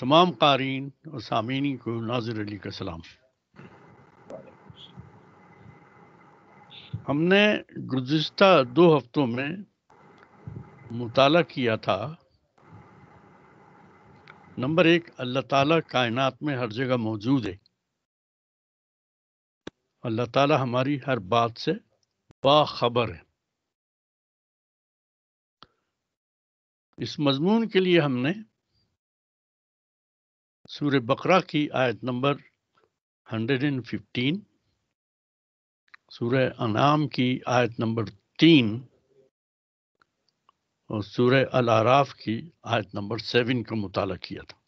तमाम क़ारीन और सामीनी को नाज़िर अली का सलाम। हमने गुज़िश्ता 2 हफ्तों में मुताला किया था। नंबर 1, अल्लाह ताला कायनात में हर जगह मौजूद है। अल्लाह ताला हमारी हर बात से बाखबर है। इस मजमून के लिए हमने सूरह बकरा की आयत नंबर 115, सूरह अनाम की आयत नंबर 3 और सूरह अल-आराफ की आयत नंबर 7 का मुताला किया था।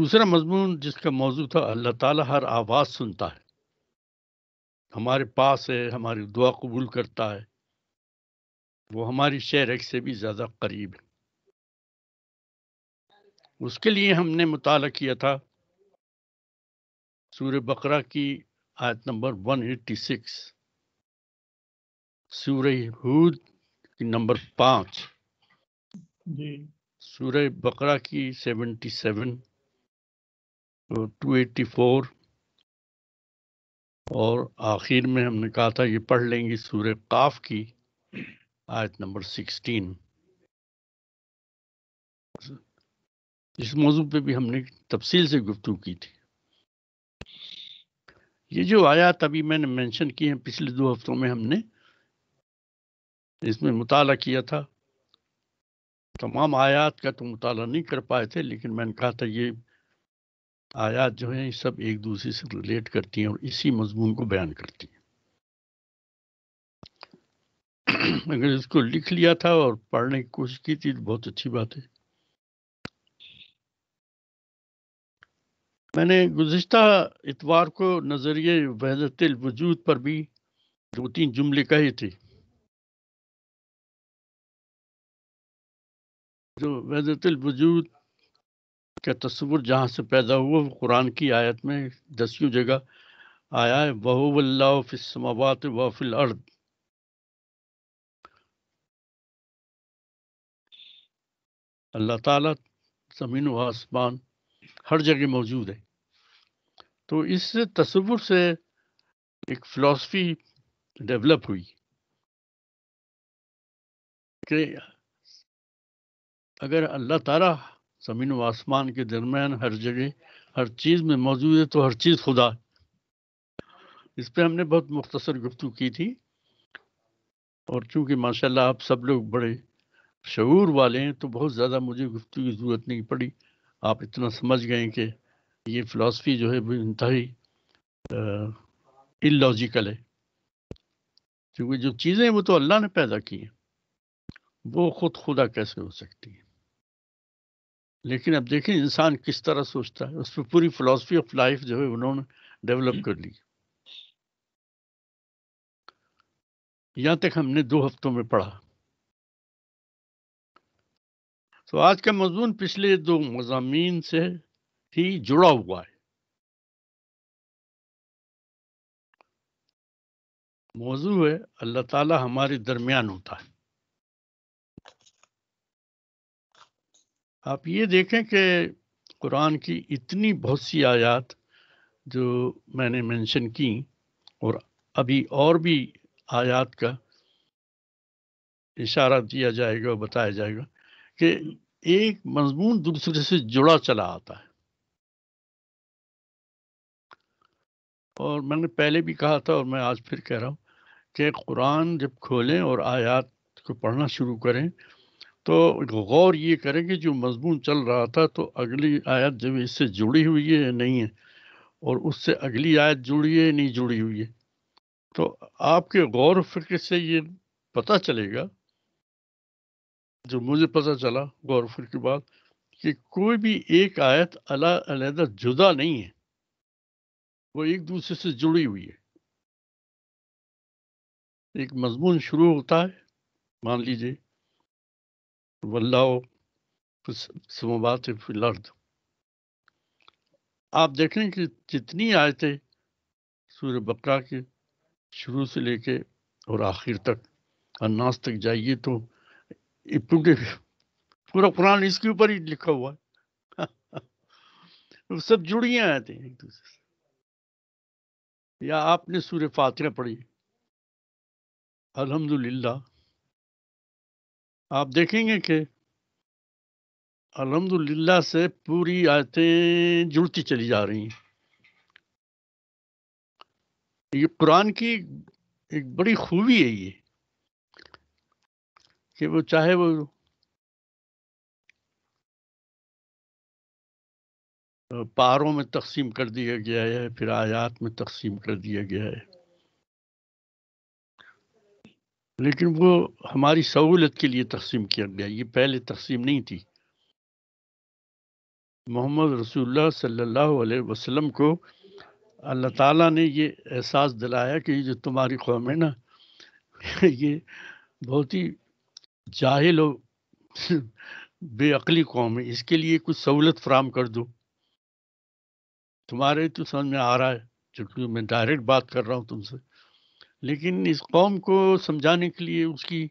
दूसरा मजमून जिसका मौजू था, अल्लाह ताला हर आवाज़ सुनता है, हमारे पास है, हमारी दुआ कबूल करता है, वो हमारी शहरक से भी ज़्यादा करीब है। उसके लिए हमने मुताला किया था सूरह बकरा की आयत नंबर 186, सूरह हूद की नंबर 5, सूरह बकरा की 77 तो 284 और आखिर में हमने कहा था ये पढ़ लेंगे सूरह काफ की आयत नंबर 16। इस मौजू पे भी हमने तफसील से गुफ्तगू की थी। ये जो आयत अभी मैंने मेंशन की है, पिछले 2 हफ्तों में हमने इसमें मुताला किया था। तमाम आयत का तो मुताला नहीं कर पाए थे, लेकिन मैंने कहा था ये आयत जो हैं सब एक दूसरे से रिलेट करती हैं और इसी मजमून को बयान करती हैं। अगर इसको लिख लिया था और पढ़ने की कोशिश की थी तो बहुत अच्छी बात है। मैंने गुज़िश्ता इतवार को नज़रिए वहदतिल वजूद पर भी 2-3 जुमले कहे थे। जो वहदतिल वजूद का तस्वुर जहाँ से पैदा हुआ वो कुरान की आयत में 10वीं जगह आया है, वहुवल्लाहु फिस्समावात व फिल अर्द। अल्लाह ताला ज़मीन व आसमान हर जगह मौजूद है। तो इस तस्वुर से एक फिलॉसफी डेवलप हुई कि अगर अल्लाह ताला ज़मीन व आसमान के दरमियान हर जगह हर चीज़ में मौजूद है तो हर चीज़ खुदा। इस पर हमने बहुत मुख्तसर गुफ्तगू की थी और चूँकि माशाल्लाह आप सब लोग बड़े शऊर वाले हैं तो बहुत ज़्यादा मुझे गुफ्तगू की ज़रूरत नहीं पड़ी। आप इतना समझ गए कि ये फ़िलासफ़ी जो है वो इंतहाई इलॉजिकल है, क्योंकि जो चीज़ें हैं वो तो अल्लाह ने पैदा की हैं, वो खुद खुदा कैसे हो सकती है। लेकिन अब देखें इंसान किस तरह सोचता है, उस पर पूरी फिलॉसफी ऑफ लाइफ जो है उन्होंने डेवलप कर ली। यहाँ तक हमने 2 हफ्तों में पढ़ा। तो आज का मजमून पिछले 2 मज़ामीन से ही जुड़ा हुआ है। मौजू है अल्लाह ताला हमारे दरमियान होता है। आप ये देखें कि कुरान की इतनी बहुत सी आयत जो मैंने मेंशन की और अभी और भी आयत का इशारा दिया जाएगा और बताया जाएगा कि एक मजमून दूसरे से जुड़ा चला आता है। और मैंने पहले भी कहा था और मैं आज फिर कह रहा हूँ कि कुरान जब खोलें और आयत को पढ़ना शुरू करें तो गौर ये करें कि जो मजमून चल रहा था तो अगली आयत जब इससे जुड़ी हुई है या नहीं है, और उससे अगली आयत जुड़ी है या नहीं जुड़ी हुई है। तो आपके गौर फिक्र से ये पता चलेगा, जो मुझे पता चला गौर फिक्र के बाद, कि कोई भी एक आयत अलग-अलग जुदा नहीं है, वो एक दूसरे से जुड़ी हुई है। एक मजमून शुरू होता है, मान लीजिए वल्लाहु फिस्समावाति वल अर्द। आप देखें कि जितनी आयतें सूरह बकरा के शुरू से लेके और आखिर तक अन्नास तक जाइए तो क्योंकि पूरा कुरान इसके ऊपर ही लिखा हुआ है। सब जुड़ियां आते हैं एक दूसरे से। या आपने सूरह फातिहा पढ़ी, अल्हम्दुलिल्लाह, आप देखेंगे कि अल्हम्दुलिल्लाह से पूरी आयतें जुड़ती चली जा रही हैं। ये कुरान की एक बड़ी खूबी है ये, कि वो चाहे वो पारों में तकसीम कर दिया गया है, फिर आयात में तकसीम कर दिया गया है, लेकिन वो हमारी सहूलत के लिए तकसीम किया गया। ये पहले तकसीम नहीं थी। मोहम्मद रसूलुल्लाह सल्लल्लाहु अलैहि वसल्लम को अल्लाह ताला ने ये एहसास दिलाया कि जो तुम्हारी कौम है ना, ये बहुत ही जाहिल और बेअकली कौम है, इसके लिए कुछ सहूलत फराम कर दो। तुम्हारे तो समझ में आ रहा है, चूँकि मैं डायरेक्ट बात कर रहा हूँ तुमसे, लेकिन इस कौम को समझाने के लिए उसकी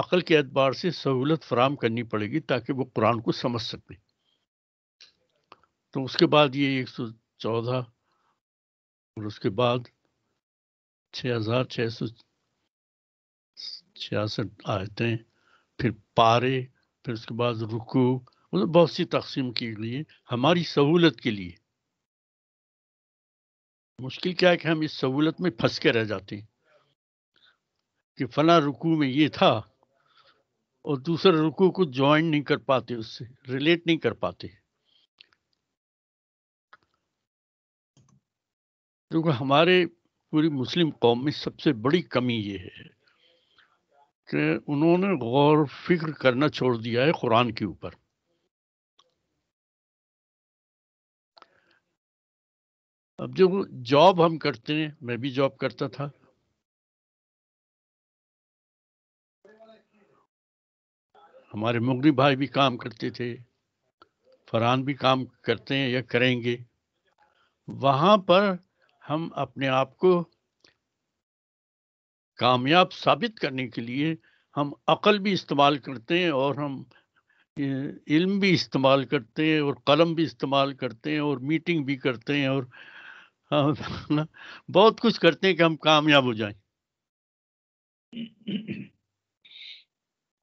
अकल के एतबार से सहूलत फराम करनी पड़ेगी ताकि वो कुरान को समझ सके। तो उसके बाद ये 114 और उसके बाद 6666 आयतें, फिर पारे, फिर उसके बाद रुकू, मतलब बहुत सी तकसीम के लिए हमारी सहूलत के लिए। मुश्किल क्या है कि हम इस सहूलत में फंस के रह जाते हैं कि फला रुकू में ये था और दूसरे रुकू को ज्वाइन नहीं कर पाते, उससे रिलेट नहीं कर पाते। क्योंकि हमारे पूरी मुस्लिम कौम में सबसे बड़ी कमी ये है कि उन्होंने गौर फिक्र करना छोड़ दिया है कुरान के ऊपर। अब जो जॉब हम करते हैं, मैं भी जॉब करता था, हमारे मुगनी भाई भी काम करते थे, फरहान भी काम करते हैं या करेंगे। वहाँ पर हम अपने आप को कामयाब साबित करने के लिए हम अकल भी इस्तेमाल करते हैं और हम इल्म भी इस्तेमाल करते हैं और कलम भी इस्तेमाल करते हैं और मीटिंग भी करते हैं और बहुत कुछ करते हैं कि हम कामयाब हो जाएं।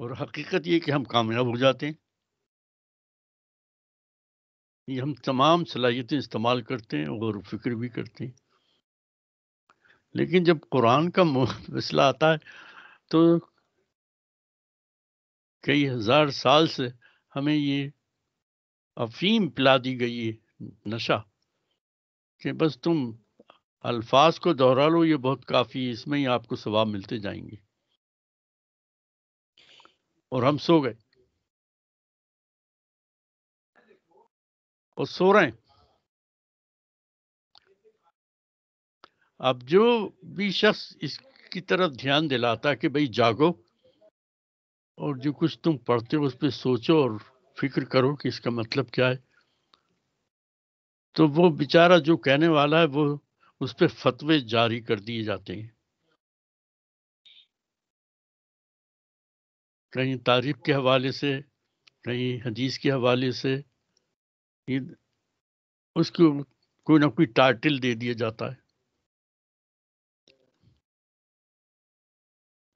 और हकीकत ये कि हम कामयाब हो जाते हैं। ये हम तमाम सलाहियतें इस्तेमाल करते हैं और फिक्र भी करते हैं, लेकिन जब कुरान का मसला आता है तो कई हज़ार साल से हमें ये अफीम पिला दी गई है, नशा, कि बस तुम अल्फाज को दोहरा लो, ये बहुत काफ़ी, इसमें ही आपको सवाब मिलते जाएंगे। और हम सो गए और सो रहे हैं। अब जो भी शख्स इसकी तरफ ध्यान दिलाता कि भाई जागो और जो कुछ तुम पढ़ते हो उस पर सोचो और फिक्र करो कि इसका मतलब क्या है, तो वो बेचारा जो कहने वाला है वो उस पर फतवे जारी कर दिए जाते हैं। कहीं तारीफ के हवाले से, कहीं हदीस के हवाले से, उसको कोई ना कोई टाइटल दे दिया जाता है।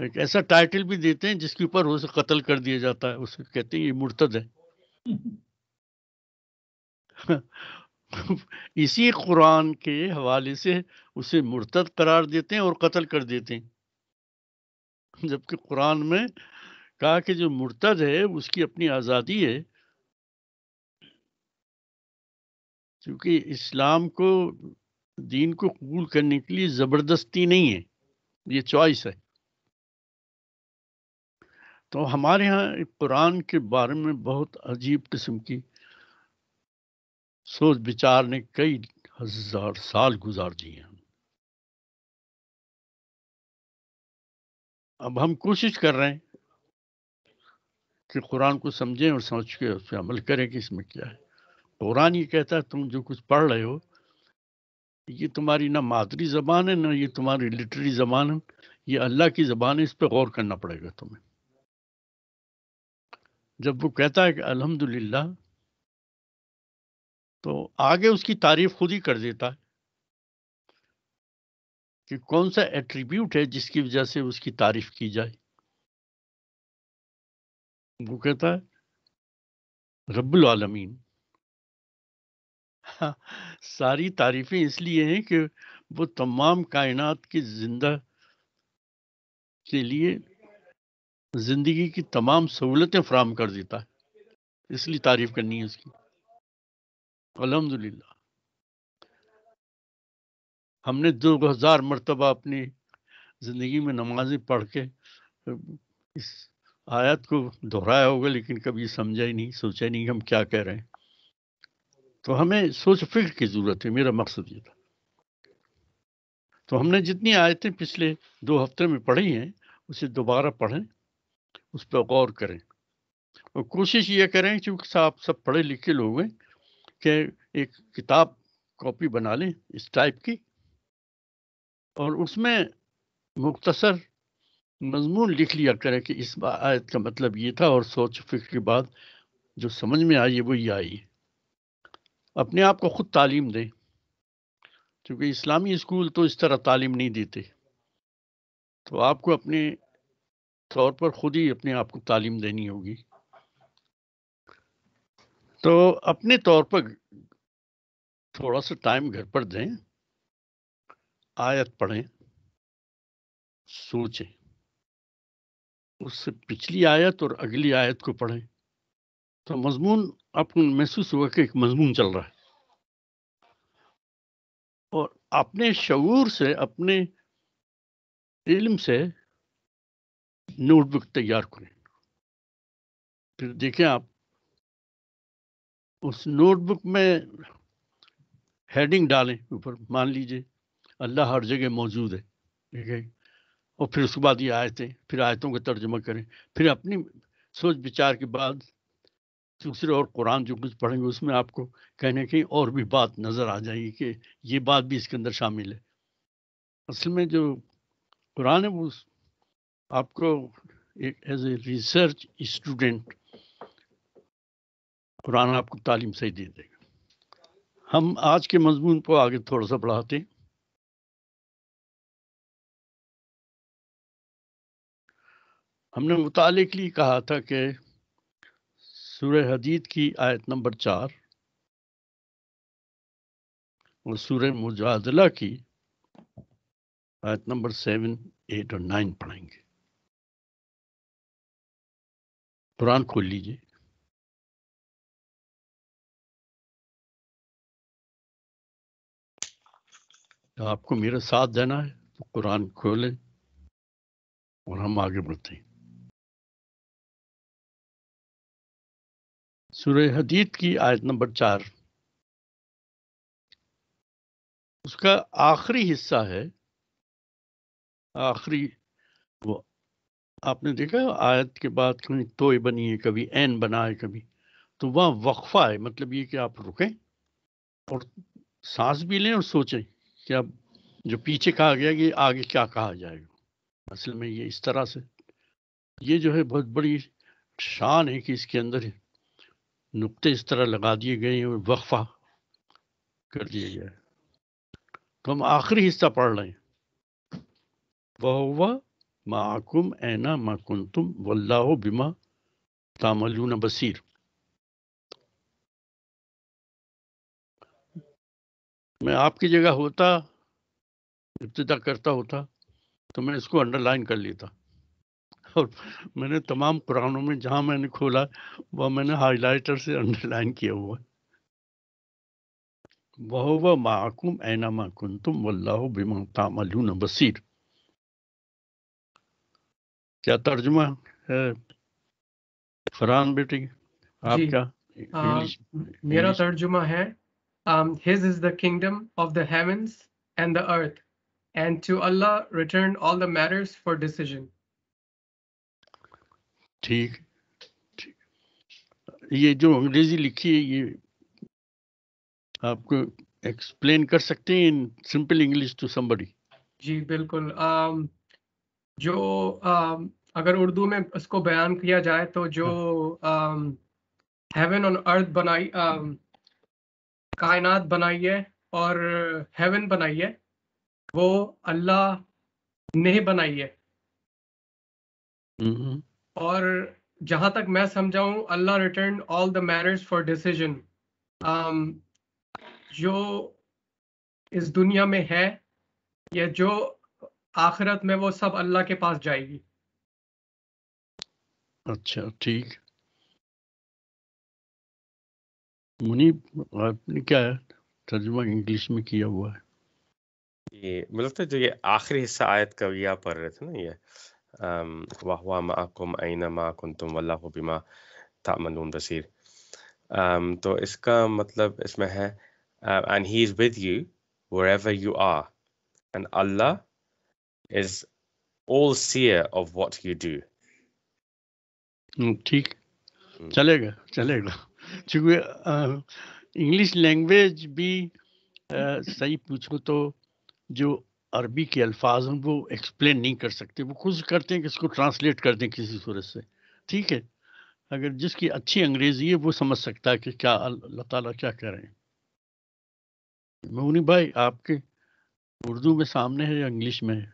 एक ऐसा टाइटल भी देते हैं जिसके ऊपर उसे कत्ल कर दिया जाता है, उसे कहते हैं ये मुर्तद है। इसी कुरान के हवाले से उसे मुर्तद करार देते हैं और कत्ल कर देते हैं, जबकि कुरान में कहा कि जो मुर्तद है उसकी अपनी आज़ादी है। क्योंकि इस्लाम को, दीन को कबूल करने के लिए ज़बरदस्ती नहीं है, ये चॉइस है। तो हमारे यहाँ कुरान के बारे में बहुत अजीब किस्म की सोच विचार ने कई हजार साल गुजार दिए हैं। अब हम कोशिश कर रहे हैं कि कुरान को समझें और समझ के उस पर अमल करें कि इसमें क्या है। कुरान ये कहता है तुम जो कुछ पढ़ रहे हो ये तुम्हारी ना मादरी ज़बान है, ना ये तुम्हारी लिटरेरी ज़बान है, ये अल्लाह की ज़बान है, इस पर गौर करना पड़ेगा तुम्हें। जब वो कहता है कि अल्हम्दुलिल्लाह, तो आगे उसकी तारीफ खुद ही कर देता है कि कौन सा एट्रीब्यूट है जिसकी वजह से उसकी तारीफ की जाए। वो कहता है रब्बुल आलमीन। हाँ, सारी तारीफें इसलिए हैं कि वो तमाम कायनात की जिंदा के लिए जिंदगी की तमाम सहूलतें फराहम कर देता है, इसलिए तारीफ करनी है उसकी। अल्हम्दुलिल्लाह, हमने 2000 मरतबा अपनी ज़िंदगी में नमाजें पढ़ के इस आयत को दोहराया होगा, लेकिन कभी समझा ही नहीं, सोचा ही नहीं हम क्या कह रहे हैं। तो हमें सोच फिक्र की ज़रूरत है, मेरा मकसद ये था। तो हमने जितनी आयतें पिछले 2 हफ्ते में पढ़ी हैं उसे दोबारा पढ़ें, उस पर गौर करें और कोशिश ये करें, चूँकि आप सब पढ़े लिखे लोग हैं, कि एक किताब कॉपी बना लें इस टाइप की और उसमें मुख्तसर मजमून लिख लिया करें कि इस आयत का मतलब ये था और सोच फिक्र के बाद जो समझ में आई है वो ये आई। अपने आप को ख़ुद तालीम दें, क्योंकि इस्लामी स्कूल तो इस तरह तालीम नहीं देते। तो आपको अपने तौर पर ख़ुद ही अपने आप को तालीम देनी होगी। तो अपने तौर पर थोड़ा सा टाइम घर पर दें, आयत पढ़ें, सोचें, उससे पिछली आयत और अगली आयत को पढ़ें, तो मजमून आपको महसूस होगा कि एक मजमून चल रहा है। और अपने शऊर से, अपने इल्म से नोटबुक तैयार करें, फिर देखें आप उस नोटबुक में हेडिंग डालें ऊपर, मान लीजिए अल्लाह हर जगह मौजूद है, ठीक है, और फिर उसके बाद ये आयतें, फिर आयतों का तर्जुमा करें, फिर अपनी सोच विचार के बाद दूसरे और कुरान जो कुछ पढ़ेंगे उसमें आपको कहने की और भी बात नज़र आ जाएगी कि ये बात भी इसके अंदर शामिल है। असल में जो कुरान है वो आपको एक as a research student Quran आपको तालीम सही दे देगा। हम आज के मजमून को आगे थोड़ा सा बढ़ाते हैं। हमने मुताले के लिए कहा था कि सूरह हदीद की आयत नंबर 4 और सूरह मुजादला की आयत नंबर 7, 8 और 9 पढ़ेंगे। कुरान खोल लीजिए। आपको मेरा साथ देना है तो कुरान खोलें और हम आगे बढ़ते हैं। सूरह हदीद की आयत नंबर 4, उसका आखिरी हिस्सा है। आखिरी वो आपने देखा आयत के बाद कहीं तोय बनी है, कभी एन बना है, कभी तो वहाँ वक्फा है। मतलब ये कि आप रुकें और सांस भी लें और सोचें कि अब जो पीछे कहा गया ये आगे क्या कहा जाएगा। असल में ये इस तरह से ये जो है बहुत बड़ी शान है कि इसके अंदर नुक्ते इस तरह लगा दिए गए और वक्फा कर दिया गया। तो हम आखिरी हिस्सा पढ़ रहे हैं। वहुवा माकुम ऐना मा कुंतुम वल्लाहु बिमा तामलून बसीर। मैं आपकी जगह होता, इब्तिदा करता होता तो मैं इसको अंडरलाइन कर लेता, और मैंने तमाम कुरानों में जहाँ मैंने खोला वह मैंने हाइलाइटर से अंडरलाइन किया हुआ है। वहुवा माकुम ऐना मा कुंतुम वल्लाहु बिमा तामलून बसीर। क्या तर्जुमा है फरहान बेटी आपका? मेरा तर्जुमा है His is the kingdom of the heavens and the earth, and to Allah return all the matters for decision. ठीक ठीक, ये जो अंग्रेजी लिखी है ये आपको एक्सप्लेन कर सकते हैं in simple English to somebody? जी बिल्कुल। जो अगर उर्दू में उसको बयान किया जाए तो जो हेवन ऑन अर्थ बनाई, कायनात बनाई है और हेवन बनाई है, वो अल्लाह ने बनाई है। और जहाँ तक मैं समझाऊँ, अल्लाह return all the matters for decision. जो इस दुनिया में है या जो आखिरत में, वो सब अल्लाह के पास जाएगी। अच्छा, ठीक। मुनीब, आपने क्या तर्जुमा इंग्लिश में किया हुआ है? ये मतलब जो ये आखिरी हिस्सा आयत का ये आप पढ़ रहे थे ना, ये वाहुआ माकुम आइना माकुंतुम वल्लाहु बिमा तामलून बसीर, तो इसका मतलब इसमें है and he is with you wherever you are, and Allah is all seer of what you do. ठीक, चलेगा चलेगा, क्योंकि इंग्लिश लैंग्वेज भी सही पूछो तो जो अरबी के अल्फाज हैं वो एक्सप्लेन नहीं कर सकते, वो खुद करते हैं कि इसको ट्रांसलेट कर दें किसी सूरत से। ठीक है, अगर जिसकी अच्छी अंग्रेजी है वो समझ सकता है कि क्या अल्लाह ताला क्या कह रहे हैं। मुनीब भाई, आपके उर्दू में सामने है या इंग्लिश में है?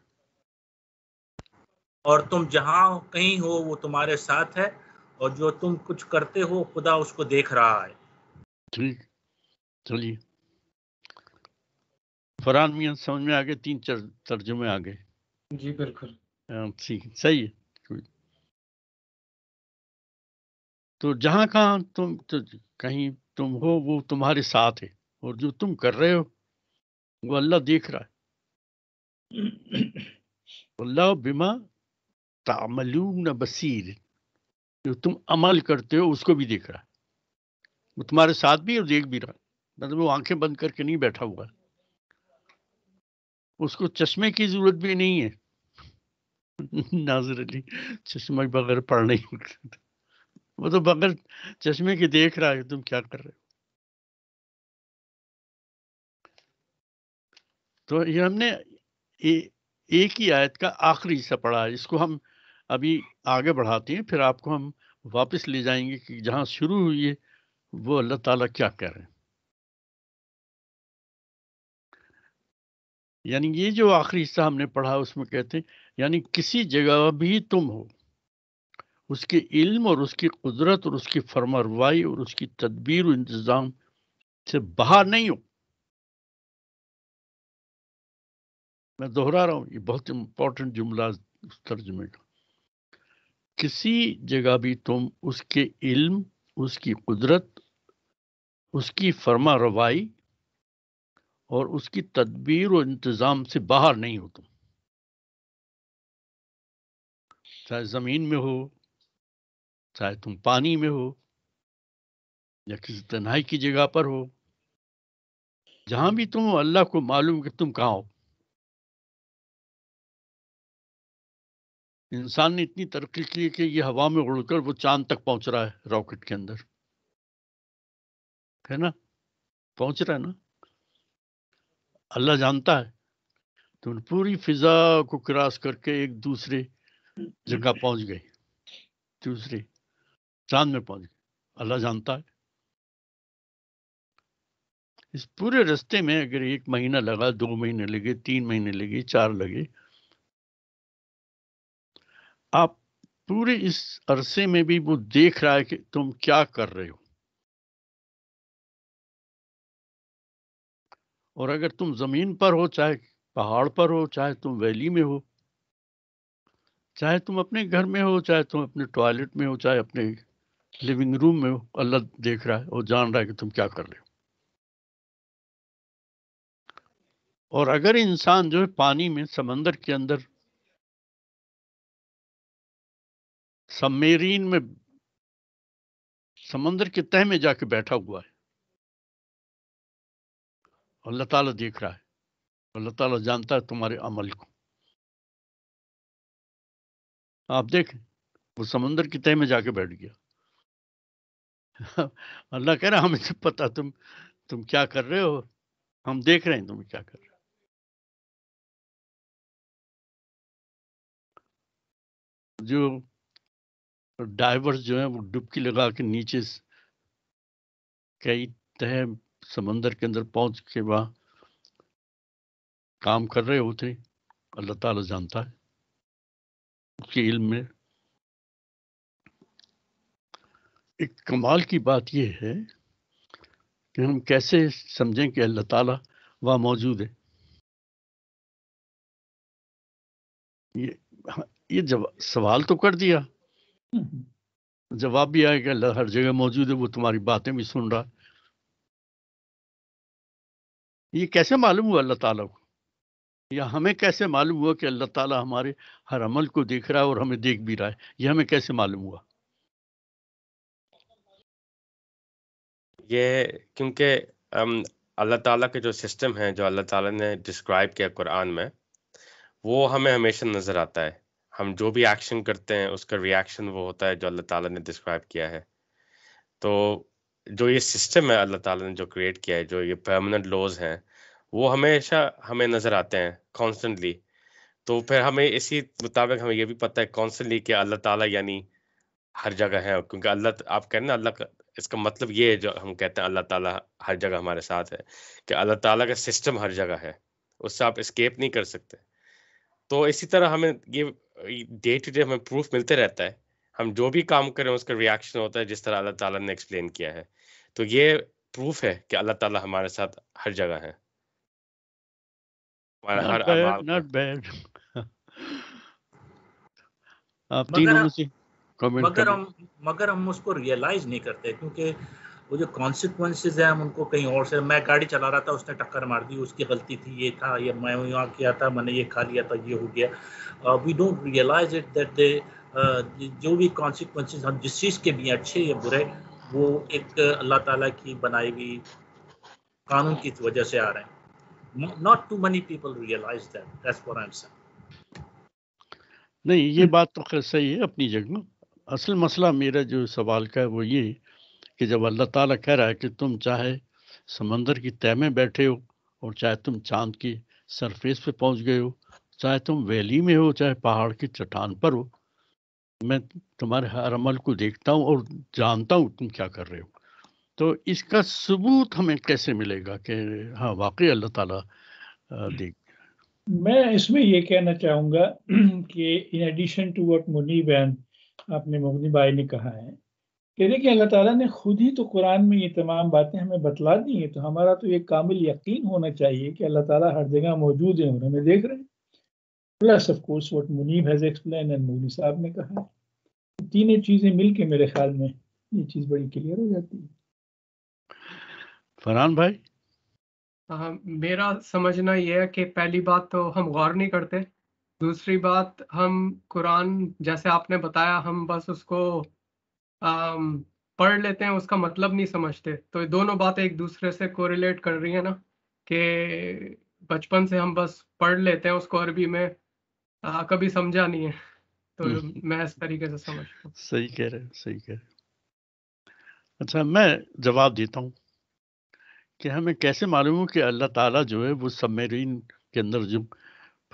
और तुम जहाँ कहीं हो वो तुम्हारे साथ है, और जो तुम कुछ करते हो खुदा उसको देख रहा है। ठीक, चलिए। फरहान मियां, समझ में आ गए? तीन तर्जुमे आ गए? जी बिल्कुल, ठीक, सही है। तो जहाँ कहाँ तुम कहीं तुम हो वो तुम्हारे साथ है, और जो तुम कर रहे हो वो अल्लाह देख रहा है। अल्लाह बिमा तामलून बसीर, जो तुम अमल करते हो उसको भी देख रहा है, वो तुम्हारे साथ भी और देख भी रहा है। मतलब वो आंखें बंद करके नहीं बैठा हुआ, उसको चश्मे की जरूरत भी नहीं है। नाज़िर अली चश्मा बगैर पढ़ नहीं सकता, वो तो बगैर चश्मे के देख रहा है तुम क्या कर रहे हो। तो ये हमने एक ही आयत का आखिरी हिस्सा पढ़ा है, इसको हम अभी आगे बढ़ाते हैं, फिर आपको हम वापस ले जाएंगे कि जहाँ शुरू हुई है वो अल्लाह ताला क्या कह रहे हैं। यानी ये जो आखिरी हिस्सा हमने पढ़ा उसमें कहते हैं, यानी किसी जगह भी तुम हो, उसके इल्म और उसकी कुदरत और उसकी फरमारवाई और उसकी तदबीर और इंतज़ाम से बाहर नहीं हो। मैं दोहरा रहा हूँ, ये बहुत इम्पोर्टेंट जुमला उस तर्जुमे का। किसी जगह भी तुम उसके इल्म, उसकी कुदरत, उसकी फरमा रवाई और उसकी तदबीर और इंतज़ाम से बाहर नहीं हो तुम, चाहे ज़मीन में हो, चाहे तुम पानी में हो, या किसी तन्हाई की जगह पर हो। जहाँ भी तुम हो अल्लाह को मालूम कि तुम कहाँ हो। इंसान ने इतनी तरक्की की कि ये हवा में उड़कर वो चांद तक पहुंच रहा है, रॉकेट के अंदर, है ना, पहुंच रहा है ना। अल्लाह जानता है तुम पूरी फिजा को क्रॉस करके एक दूसरे जगह पहुंच गए, दूसरे चांद में पहुंच गए, अल्लाह जानता है। इस पूरे रास्ते में अगर 1 महीना लगा, 2 महीने लगे, 3 महीने लगे, 4 लगे, आप पूरे इस अरसे में भी वो देख रहा है कि तुम क्या कर रहे हो। और अगर तुम जमीन पर हो, चाहे पहाड़ पर हो, चाहे तुम वैली में हो, चाहे तुम अपने घर में हो, चाहे तुम अपने टॉयलेट में हो, चाहे अपने लिविंग रूम में हो, अल्लाह देख रहा है और जान रहा है कि तुम क्या कर रहे हो। और अगर इंसान जो है पानी में, समंदर के अंदर, सबमेरीन में, समंदर के तह में जाके बैठा हुआ है, अल्लाह ताला देख रहा है, अल्लाह ताला जानता है तुम्हारे अमल को। आप देखें, वो समंदर के तह में जाके बैठ गया। अल्लाह कह रहा है हमें सब पता, तुम क्या कर रहे हो, हम देख रहे हैं तुम क्या कर रहे हो। जो डाइवर्स जो है वो डुबकी लगा के नीचे कई तह समंदर के अंदर पहुंच के वहाँ काम कर रहे होते हैं। अल्लाह ताला जानता है, उसके इल्म में। एक कमाल की बात यह है कि हम कैसे समझें कि अल्लाह ताला वहाँ मौजूद है। ये जवाब सवाल तो कर दिया, जवाब भी आया कि अल्लाह हर जगह मौजूद है, वो तुम्हारी बातें भी सुन रहा है। ये कैसे मालूम हुआ अल्लाह ताला को, या हमें कैसे मालूम हुआ कि अल्लाह ताला हमारे हर अमल को देख रहा है और हमें देख भी रहा है? ये हमें कैसे मालूम हुआ? ये क्योंकि अल्लाह ताला के जो सिस्टम है, जो अल्लाह ताला ने डिस्क्राइब किया कुरान में, वो हमें हमेशा नज़र आता है। हम जो भी एक्शन करते हैं उसका रिएक्शन वो होता है जो अल्लाह ताला ने डिस्क्राइब किया है। तो जो ये सिस्टम है अल्लाह ताला ने जो क्रिएट किया है, जो ये परमानेंट लॉज हैं, वो हमेशा हमें नज़र आते हैं कॉन्स्टेंटली। तो फिर हमें इसी मुताबिक हमें ये भी पता है कॉन्स्टेंटली कि अल्लाह ताला यानी हर जगह है। क्योंकि अल्लाह, आप कहना अल्लाह, इसका मतलब ये है, जो हम कहते हैं अल्लाह ताला हर जगह हमारे साथ है, कि अल्लाह ताला का सिस्टम हर जगह है, उससे आप एस्केप नहीं कर सकते। तो इसी तरह हमें ये डे टू डे हमें प्रूफ मिलते रहता है। हम जो भी काम करें उसका रिएक्शन होता है जिस तरह अल्लाह ताला ने एक्सप्लेन किया है। तो ये प्रूफ है कि अल्लाह ताला हमारे साथ हर जगह है। Not bad. आप तीनों से कमेंट करें। मगर हम उसको रियलाइज नहीं करते, क्योंकि वो जो कॉन्सिक्वेंसेज हैं हम उनको कहीं और से। मैं गाड़ी चला रहा था, उसने टक्कर मार दी, उसकी गलती थी, ये था, ये मैं यहाँ किया था, मैंने ये खा लिया था, ये हो गया। We don't realise it that they जो भी कॉन्सिक्वेंसेज हम जिस चीज़ के भी अच्छे या बुरे, वो एक अल्लाह ताला की बनाई हुई कानून की वजह से आ रहे हैं। Not too many people realise that, that's what I am saying. नहीं, ये बात तो खैर सही है अपनी जगह। असल मसला मेरा जो सवाल का है वो ये कि जब अल्लाह ताला कह रहा है कि तुम चाहे समंदर की तह में बैठे हो और चाहे तुम चांद की सरफेस पे पहुंच गए हो, चाहे तुम वैली में हो, चाहे पहाड़ की चट्टान पर हो, मैं तुम्हारे हर अमल को देखता हूं और जानता हूं तुम क्या कर रहे हो। तो इसका सबूत हमें कैसे मिलेगा कि हाँ वाकई अल्लाह ताला देख? मैं इसमें ये कहना चाहूँगा कि इन एडिशन टू व्हाट मुगनी भाई ने कहा है कि देखिए अल्लाह ताला ने खुद ही तो कुरान में ये तमाम बातें हमें बतला दी हैं। तो हमारा तो ये कामिल यकीन होना चाहिए कि अल्लाह ताला हर जगह मौजूद है और हमें देख रहे हैं। Plus of course what Munib has explain and मुगनी साहब ने कहा, तीनों चीज़ें मिलके मेरे ख्याल में ये चीज़ बड़ी क्लियर हो जाती है। फरहान भाई? हाँ, मेरा समझना यह है कि पहली बात तो हम गौर नहीं करते, दूसरी बात हम कुरान, जैसे आपने बताया, हम बस उसको पढ़ लेते हैं, उसका मतलब नहीं समझते। तो दोनों बातें एक दूसरे से कोरिलेट कर रही है ना, कि बचपन से हम बस पढ़ लेते हैं उसको, अरबी में कभी समझा नहीं है। तो मैं इस तरीके से समझता हूँ। सही कह रहे। अच्छा, मैं जवाब देता हूँ कि हमें कैसे मालूम हो कि अल्लाह ताला जो है वो सबमरीन के अंदर जो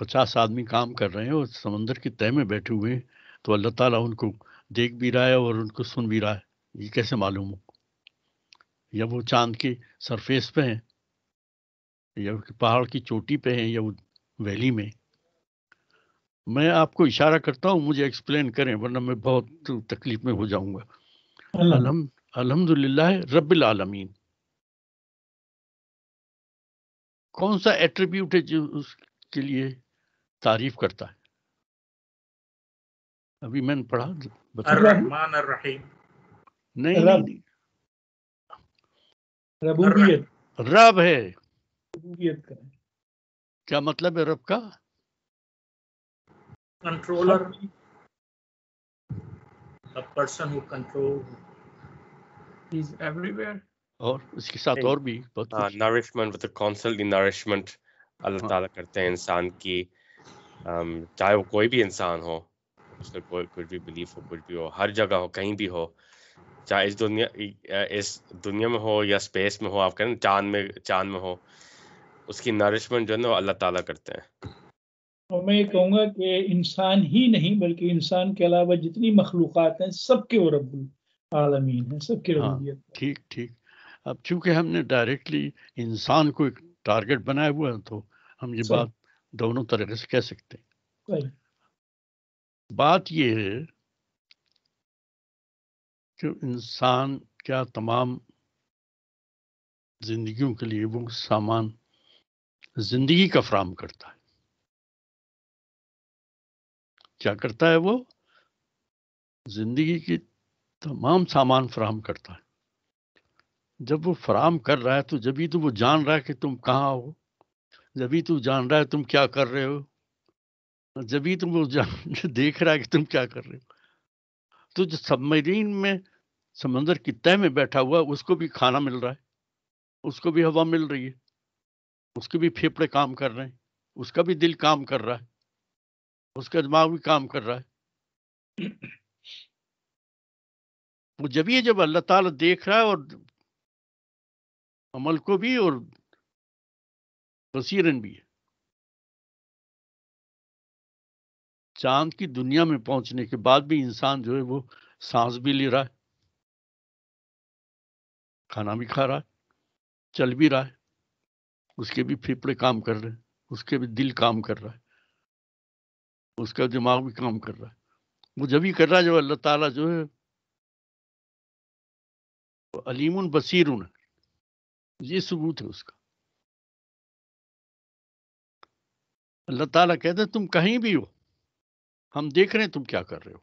50 आदमी काम कर रहे हैं और समंदर की तह में बैठे हुए हैं, तो अल्लाह ताला उनको देख भी रहा है और उनको सुन भी रहा है। ये कैसे मालूम हो? या वो चांद की सरफेस पे हैं, या पहाड़ की चोटी पे हैं, या वो वैली में। मैं आपको इशारा करता हूँ, मुझे एक्सप्लेन करें, वरना मैं बहुत तकलीफ में हो जाऊँगा। अल्हम्दुलिल्लाह रब्बिल आलमीन, कौन सा एट्रीब्यूट है जो उसके लिए तारीफ करता है? अभी मैंने पढ़ा अर्रहमान अर्रहीम। नहीं, रबूबियत, रब है। रबूबियत का क्या मतलब है? रब का controller, a person who control is everywhere. और उसके साथ और भी nourishment with the council, nourishment अल्लाह ताला करते हैं इंसान की, चाहे वो कोई भी इंसान हो, उसका कुछ भी बिलीफ हो, कुछ भी हो, हर जगह हो, कहीं भी हो, चाहे इस दुनिया में हो या स्पेस में हो, आप कहें चांद में हो, उसकी नरिशमेंट जो है ना अल्लाह ताला करते हैं। और मैं ये कहूँगा कि इंसान ही नहीं बल्कि इंसान के अलावा जितनी मखलूक़ात हैं सबके वो रब्बुल आलमीन है, सबके रब्बियत। ठीक ठीक। अब चूंकि हमने डायरेक्टली इंसान को एक टारगेट बनाया हुआ है तो हम ये बात दोनों तरीके से कह सकते हैं। बात ये है कि इंसान क्या तमाम जिंदगियों के लिए वो सामान जिंदगी का फ्राहम करता है, क्या करता है, वो जिंदगी की तमाम सामान फ्राहम करता है। जब वो फ्राहम कर रहा है तो जब ही तो वो जान रहा है कि तुम कहाँ हो, जब ही तो जान रहा है तुम क्या कर रहे हो, जब ही तुम वो देख रहा है कि तुम क्या कर रहे हो। तो जो सबमरीन में समंदर की तह में बैठा हुआ उसको भी खाना मिल रहा है, उसको भी हवा मिल रही है, उसके भी फेफड़े काम कर रहे हैं, उसका भी दिल काम कर रहा है, उसका दिमाग भी काम कर रहा है। वो जब अल्लाह ताला देख रहा है और अमल को भी और बसीरन भी है। चांद की दुनिया में पहुंचने के बाद भी इंसान जो है वो सांस भी ले रहा है, खाना भी खा रहा है, चल भी रहा है, उसके भी फेफड़े काम कर रहे हैं, उसके भी दिल काम कर रहा है, उसका दिमाग भी काम कर रहा है। वो जब ही कर रहा है जब अल्लाह ताला जो है वो अलीमुन बसीरुन है, ये सबूत है उसका। अल्लाह ताला कहते हैं तुम कहीं भी हो, हम देख रहे हैं तुम क्या कर रहे हो।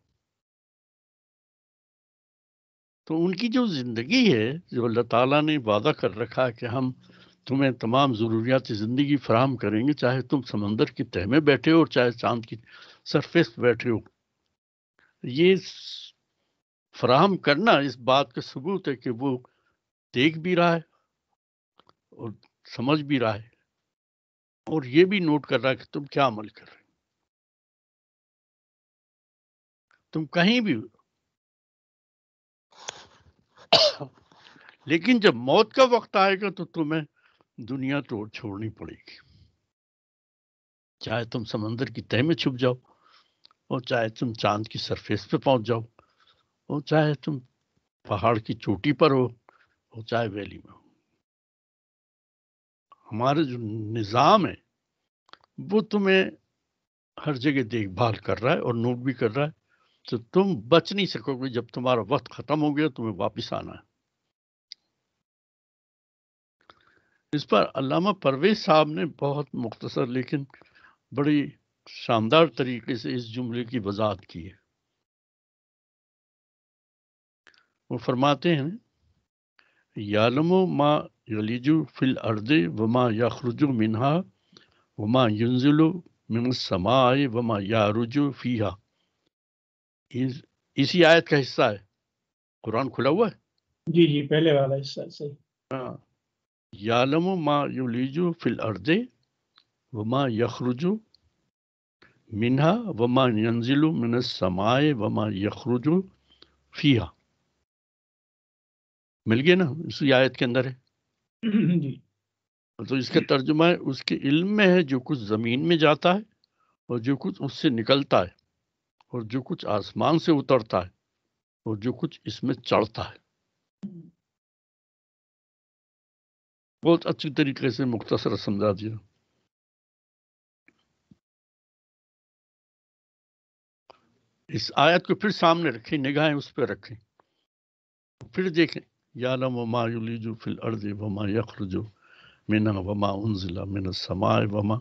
तो उनकी जो जिंदगी है जो अल्लाह ताला ने वादा कर रखा है कि हम तुम्हें तमाम ज़रूरियात ज़िंदगी फराहम करेंगे, चाहे तुम समंदर की तह में बैठे हो और चाहे चांद की सरफेस बैठे हो। ये फराहम करना इस बात का सबूत है कि वो देख भी रहा है और समझ भी रहा है और ये भी नोट कर रहा है कि तुम क्या अमल कर रहे हो। तुम कहीं भी हो, लेकिन जब मौत का वक्त आएगा तो तुम्हें दुनिया तोड़ छोड़नी पड़ेगी, चाहे तुम समंदर की तह में छुप जाओ और चाहे तुम चांद की सरफेस पे पहुंच जाओ और चाहे तुम पहाड़ की चोटी पर हो और चाहे वैली में हो। हमारा जो निज़ाम है वो तुम्हें हर जगह देखभाल कर रहा है और नोट भी कर रहा है। तो तुम बच नहीं सकोगे, जब तुम्हारा वक्त खत्म हो गया तुम्हें वापस आना है। इस पर अल्लामा परवेज़ साहब ने बहुत मुख्तसर लेकिन बड़ी शानदार तरीके से इस जुमले की वजाहत की है। वो फरमाते हैं यालमो मा यलीजु फिल अर्दे वमा यखरुजु मिन्हा वमा युंजिलु मिनस समाए वमा यारुजु फीहा। इसी आयत का हिस्सा है। कुरान खुला हुआ है। जी जी, पहले वाला हिस्सा सही। हाँ, यालमु मा युलीजु फिल अर्दे वमा यखरुजु मिन्हा वमा यंजिलु मिनस समाए वमा यखरुजु फीहा। मिल गया ना, इसी आयत के अंदर है। जी, तो इसका तर्जुमा है उसके इल्म में है जो कुछ ज़मीन में जाता है और जो कुछ उससे निकलता है और जो कुछ आसमान से उतरता है और जो कुछ इसमें चढ़ता है। बहुत अच्छी तरीके से मुख्तसर समझा दिया। इस आयत को फिर सामने रखें, निगाहें उस पर रखें, फिर देखें यालम वमा युलीजु फिल अर्दे वमा यखरुजु मिना वमा उन्जिला मिना समाए वमा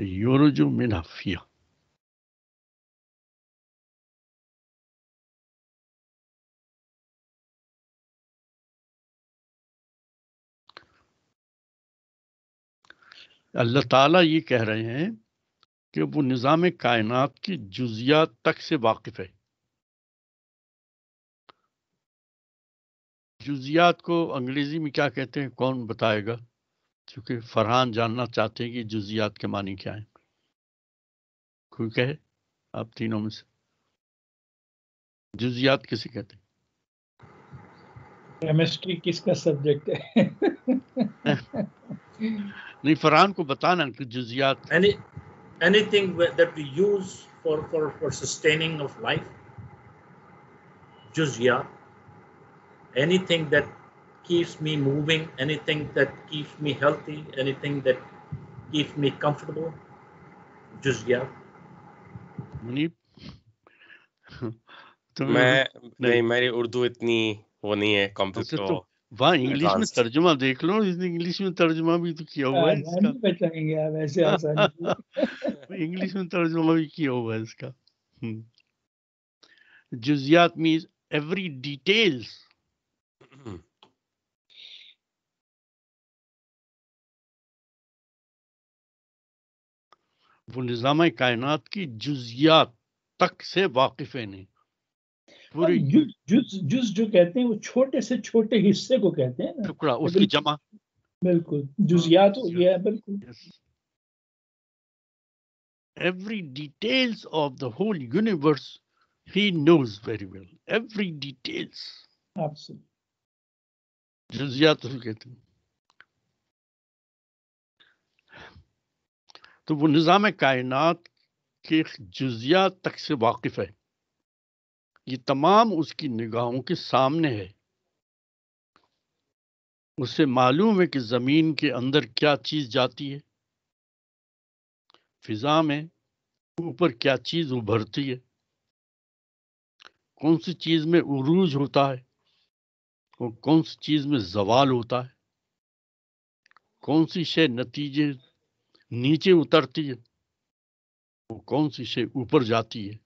युरुजु मिना फिया। अल्लाह ताला ये कह रहे हैं कि वो निज़ाम कायनात की जुज़ियात तक से वाकिफ़ है। जुज़ियात को अंग्रेज़ी में क्या कहते हैं कौन बताएगा, क्योंकि फरहान जानना चाहते हैं कि जुज़ियात के मानी क्या है। कोई कहे आप तीनों में से जुज़ियात किसे कहते हैं? केमिस्ट्री किसका सब्जेक्ट है? नहीं, फरहान को बताना कि जुजियात। मैंने anything that we use for sustaining of life, juzya, anything that keeps me moving, anything that keeps me healthy, anything that keeps me comfortable, juzya. Munib, नहीं मेरी उर्दू इतनी वो नहीं है कॉम्प्लेक्स, वहाँ इंग्लिश में तर्जुमा देख लो, इसने इंग्लिश में तर्जुमा भी तो किया हुआ है इसका, वैसे आसानी इंग्लिश में तर्जुमा भी किया हुआ है इसका। जुजियात मींस एवरी डिटेल्स, वो निजाम कायनात की जुजियात तक से वाकिफ है नहीं। जुज जो कहते हैं वो छोटे से छोटे हिस्से को कहते हैं ना, टुकड़ा, उसकी जमा, बिल्कुल जुजियात हो गया, बिल्कुल। Every details of the whole universe he knows very well, every details जुजियात कहते हैं। तो वो निज़ाम कायनात के जुजियात तक से वाकिफ है, ये तमाम उसकी निगाहों के सामने है। उसे मालूम है कि ज़मीन के अंदर क्या चीज़ जाती है, फिज़ा में ऊपर क्या चीज़ उभरती है, कौन सी चीज़ में उरूज होता है और कौन सी चीज़ में ज़वाल होता है, कौन सी शे नतीजे नीचे उतरती है और कौन सी शे ऊपर जाती है।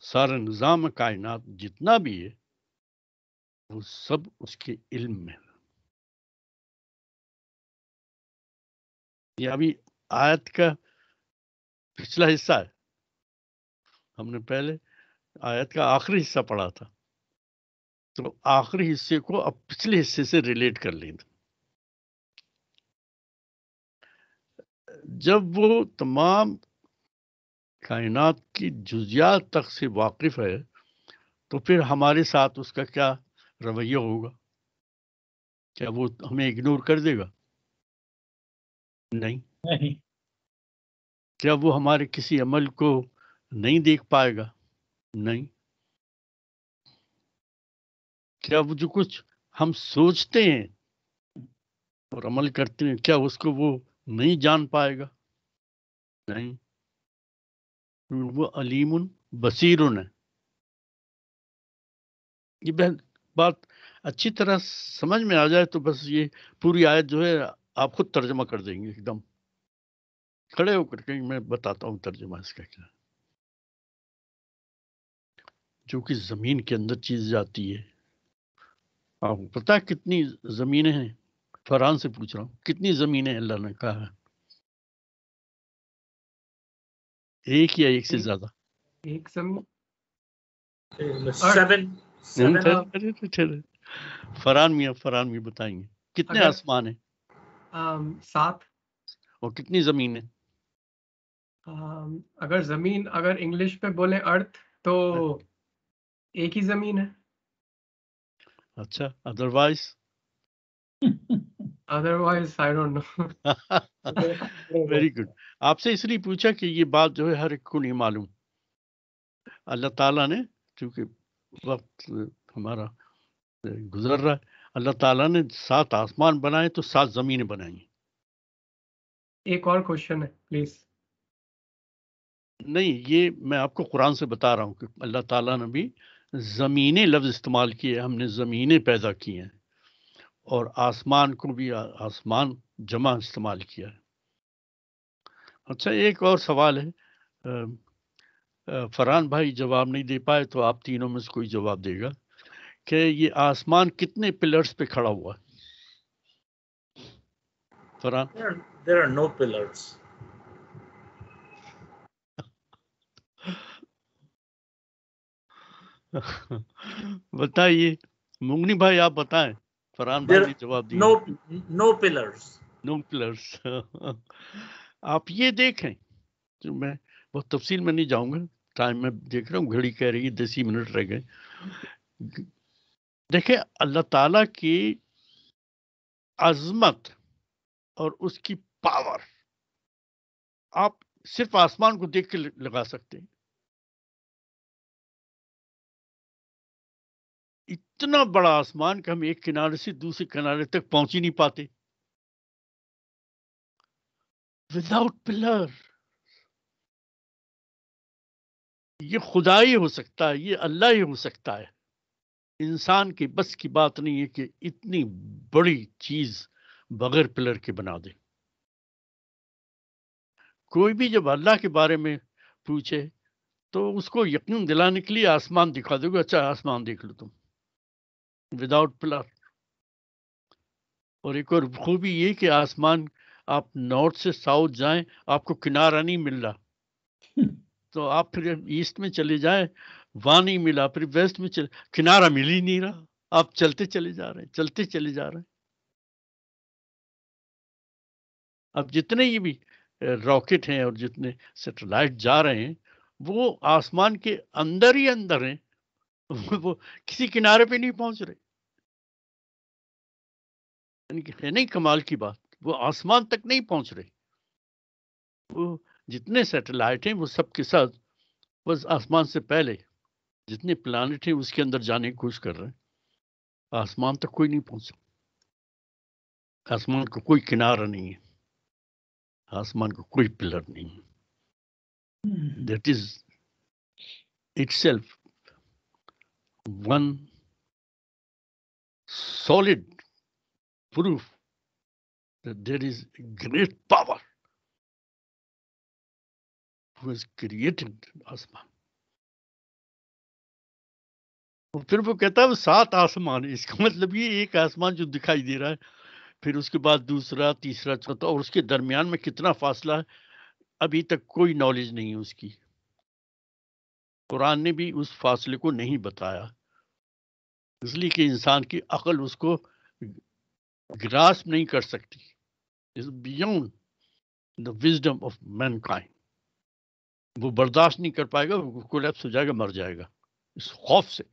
सारा निज़ाम कायनात जितना भी है वो सब उसके इल्म में। यह अभी आयत का पिछला हिस्सा है, हमने पहले आयत का आखिरी हिस्सा पढ़ा था, तो आखिरी हिस्से को अब पिछले हिस्से से रिलेट कर लें। जब वो तमाम कायनात की जुजियात तक से वाकिफ है तो फिर हमारे साथ उसका क्या रवैया होगा? क्या वो हमें इग्नोर कर देगा? नहीं, नहीं। क्या वो हमारे किसी अमल को नहीं देख पाएगा? नहीं। क्या वो जो कुछ हम सोचते हैं और अमल करते हैं, क्या उसको वो नहीं जान पाएगा? नहीं, वो अलीमुन बसीरुन है। ये बात अच्छी तरह समझ में आ जाए तो बस ये पूरी आयत जो है आप खुद तर्जमा कर देंगे, एकदम खड़े होकर के मैं बताता हूँ तर्जमा इसका क्या। जो कि जमीन के अंदर चीज जाती है, आपको पता है कितनी जमीनें हैं? फरहान से पूछ रहा हूँ, कितनी जमीनें अल्लाह ने कहा है? एक या एक से ज्यादा? एक सेवन। फरहान मियां बताएंगे कितने आसमान है? 7। और कितनी जमीन है? अगर जमीन अगर इंग्लिश में बोले अर्थ तो एक ही जमीन है। अच्छा, otherwise I don't know. Very good. आपसे इसलिए पूछा कि ये बात जो है हर एक को नहीं मालूम। अल्लाह ताला ने, क्योंकि वक्त हमारा गुजर रहा है, अल्लाह ताला ने 7 आसमान बनाए तो 7 जमीनें बनाई। एक और क्वेश्चन है प्लीज। नहीं, ये मैं आपको कुरान से बता रहा हूँ कि अल्लाह ताला ने भी जमीने लफ्ज इस्तेमाल किए, हमने जमीनें पैदा की हैं, और आसमान को भी आसमान जमा इस्तेमाल किया है। अच्छा, एक और सवाल है, फरहान भाई जवाब नहीं दे पाए तो आप तीनों में से कोई जवाब देगा कि ये आसमान कितने पिलर्स पे खड़ा हुआ है? Farhan, there are no pillars. बताइए मुगनी भाई, आप बताएं। फरहान भाई जवाब दिया, नो पिलर्स। आप ये देखें, जो मैं बहुत तफसील में नहीं जाऊंगा, टाइम में देख रहा हूँ घड़ी कह रही है 10 मिनट रह गए। देखें अल्लाह ताला की अजमत और उसकी पावर, आप सिर्फ आसमान को देख के लगा सकते हैं। इतना बड़ा आसमान कि हम एक किनारे से दूसरे किनारे तक पहुंच ही नहीं पाते। विदाउट पिलर ये खुदा ही हो सकता है, ये अल्लाह ही हो सकता है। इंसान के बस की बात नहीं है कि इतनी बड़ी चीज बगैर पिलर के बना दे। कोई भी जब अल्लाह के बारे में पूछे तो उसको यकीन दिलाने के लिए आसमान दिखा दोगे, अच्छा आसमान देख लो तुम, विदाउट पिलर। और एक और खूबी ये कि आसमान आप नॉर्थ से साउथ जाएं आपको किनारा नहीं मिल रहा, तो आप फिर ईस्ट में चले जाएं वहाँ नहीं मिला, फिर वेस्ट में चले, किनारा मिल ही नहीं रहा, आप चलते चले जा रहे हैं, चलते चले जा रहे हैं। अब जितने ये भी रॉकेट हैं और जितने सैटेलाइट जा रहे हैं वो आसमान के अंदर ही अंदर हैं, वो किसी किनारे पे नहीं पहुंच रहे। यानी कि है नहीं कमाल की बात, वो आसमान तक नहीं पहुंच रहे। वो जितने सैटेलाइट हैं वो सब के साथ बस आसमान से पहले जितने प्लानिट हैं उसके अंदर जाने की कोशिश कर रहे हैं, आसमान तक कोई नहीं पहुंच रहा। आसमान का कोई किनारा नहीं है, आसमान का कोई पिलर नहीं है। That is itself one solid proof that there is great power who has created आसमान। और फिर वो कहता है 7 आसमान है, इसका मतलब ये एक आसमान जो दिखाई दे रहा है, फिर उसके बाद दूसरा, तीसरा, चौथा, और उसके दरमियान में कितना फासला है अभी तक कोई नॉलेज नहीं है उसकी। कुरान ने भी उस फासले को नहीं बताया, इसलिए कि इंसान की अकल उसको ग्रास्प नहीं कर सकती। Is beyond the wisdom of mankind, वो बर्दाश्त नहीं कर पाएगा, वो कोलैप्स हो जाएगा, मर जाएगा इस खौफ से।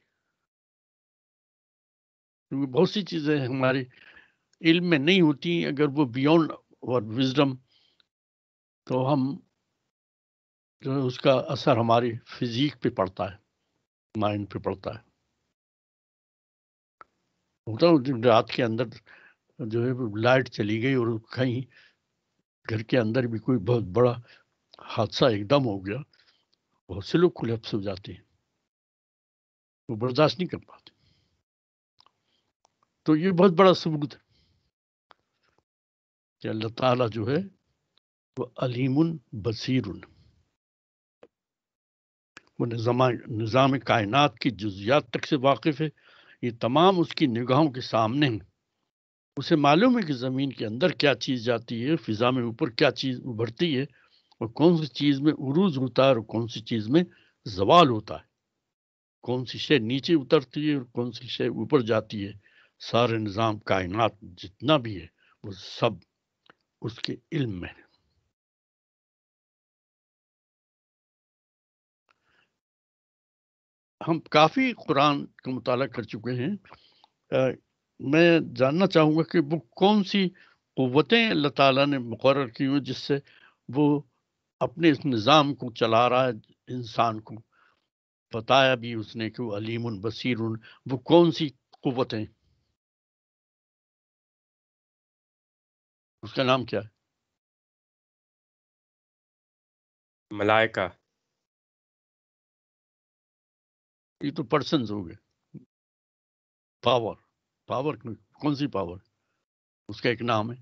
क्योंकि बहुत सी चीज़ें हमारे इल्म में नहीं होती, अगर वो बियॉन्ड और विजडम तो हम जो है उसका असर हमारी फिजिक पे पड़ता है, माइंड पे पड़ता है। होता है रात के अंदर जो है लाइट चली गई और कहीं घर के अंदर भी कोई बहुत बड़ा हादसा एकदम हो गया, बहुत से लोग कोलैप्स हो जाते हैं, वो बर्दाश्त नहीं कर पाते। तो ये बहुत बड़ा सबूत है कि अल्लाह ताला जो है वो अलीमुन बसीरुन, वो निज़ाम कायनात की जुज़ियात तक से वाकिफ़ है, ये तमाम उसकी निगाहों के सामने हैं। उसे मालूम है कि ज़मीन के अंदर क्या चीज़ जाती है, फ़िज़ा में ऊपर क्या चीज़ उभरती है, और कौन सी चीज़ में उरूज होता है और कौन सी चीज़ में जवाल होता है, कौन सी शे नीचे उतरती है और कौन सी शे ऊपर जाती है। सारे निज़ाम कायनात जितना भी है वो सब उसके इल्म में है। हम काफ़ी कुरान का मुताला कर चुके हैं। मैं जानना चाहूँगा कि वो कौन सी क़ुव्वतें अल्लाह ताला ने मुक़र्रर की हैं जिससे वो अपने इस निज़ाम को चला रहा है। इंसान को बताया भी उसने कि वो अलीमुन बसीरुन, वो कौन सी क़ुव्वतें, उसका नाम क्या है? मलाइका। ये तो पर्सन्स हो गए। पावर, पावर कौन सी पावर, उसका एक नाम है।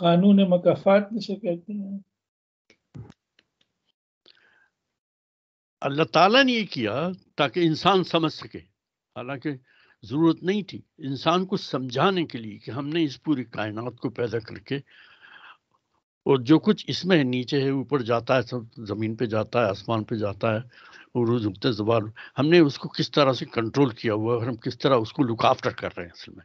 कानून मकाफात जिसे कहते हैं। अल्लाह ताला ने ये किया ताकि इंसान समझ सके, हालांकि ज़रूरत नहीं थी। इंसान को समझाने के लिए कि हमने इस पूरी कायनात को पैदा करके और जो कुछ इसमें नीचे है, ऊपर जाता है, सब ज़मीन पे जाता है, आसमान पे जाता है, उरूज उगते ज़वाल, हमने उसको किस तरह से कंट्रोल किया हुआ है और हम किस तरह उसको लुक आफ्टर कर रहे हैं असल में।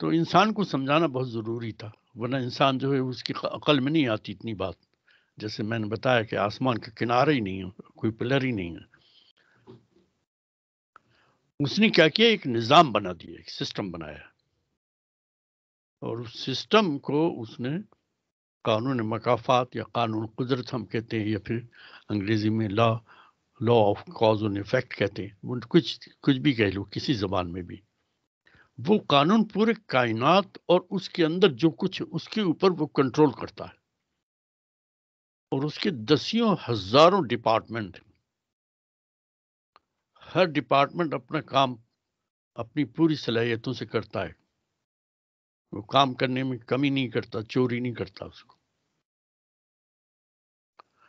तो इंसान को समझाना बहुत ज़रूरी था, वरना इंसान जो है उसकी अकल में नहीं आती इतनी बात। जैसे मैंने बताया कि आसमान के किनारे ही नहीं है, कोई पिलर ही नहीं है। उसने क्या किया, एक निज़ाम बना दिया, एक सिस्टम बनाया, और उस सिस्टम को उसने कानून मकाफात या कानून कुदरत हम कहते हैं, या फिर अंग्रेज़ी में law of cause and effect कहते हैं, कुछ भी कह लो किसी ज़बान में भी। वो कानून पूरे कायनात और उसके अंदर जो कुछ उसके ऊपर वो कंट्रोल करता है, और उसके दसियों हज़ारों डिपार्टमेंट, हर डिपार्टमेंट अपना काम अपनी पूरी सलाहियतों से करता है। वो काम करने में कमी नहीं करता, चोरी नहीं करता उसको।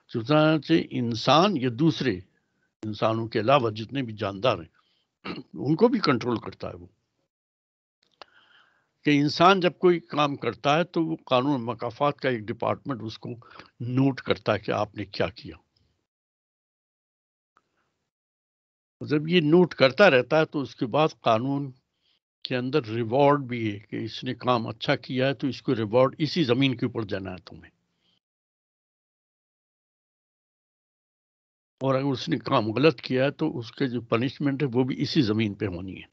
चुनाचे इंसान या दूसरे इंसानों के अलावा जितने भी जानदार हैं उनको भी कंट्रोल करता है वो, कि इंसान जब कोई काम करता है तो वो कानून मकाफात का एक डिपार्टमेंट उसको नोट करता है कि आपने क्या किया। जब ये नोट करता रहता है तो उसके बाद कानून के अंदर रिवॉर्ड भी है कि इसने काम अच्छा किया है तो इसको रिवॉर्ड इसी ज़मीन के ऊपर जाना है तुम्हें, और अगर उसने काम गलत किया है तो उसके जो पनिशमेंट है वो भी इसी ज़मीन पे होनी है।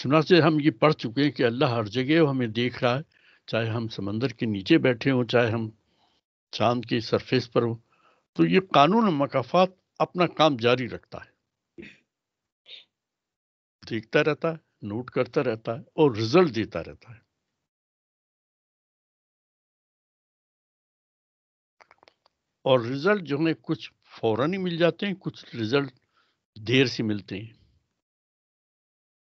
चुनांचे हम ये पढ़ चुके हैं कि अल्लाह हर जगह हमें देख रहा है, चाहे हम समंदर के नीचे बैठे हों, चाहे हम चांद के सरफेस पर हों। तो ये कानून मकाफात अपना काम जारी रखता है, देखता रहता है, नोट करता रहता है और रिजल्ट देता रहता है। और रिजल्ट जो है कुछ फौरन ही मिल जाते हैं, कुछ रिजल्ट देर से मिलते हैं।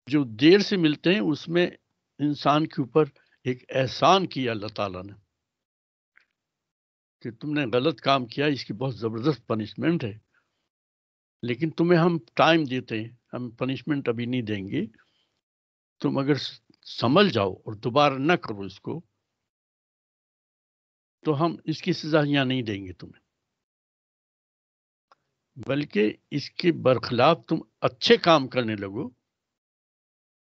जो देर से मिलते हैं उसमें इंसान के ऊपर एक एहसान किया अल्लाह ताला ने कि तुमने गलत काम किया, इसकी बहुत ज़बरदस्त पनिशमेंट है, लेकिन तुम्हें हम टाइम देते हैं, हम पनिशमेंट अभी नहीं देंगे। तुम अगर संभल जाओ और दोबारा ना करो इसको तो हम इसकी सजा यहाँ नहीं देंगे तुम्हें, बल्कि इसके बरखिलाफ तुम अच्छे काम करने लगो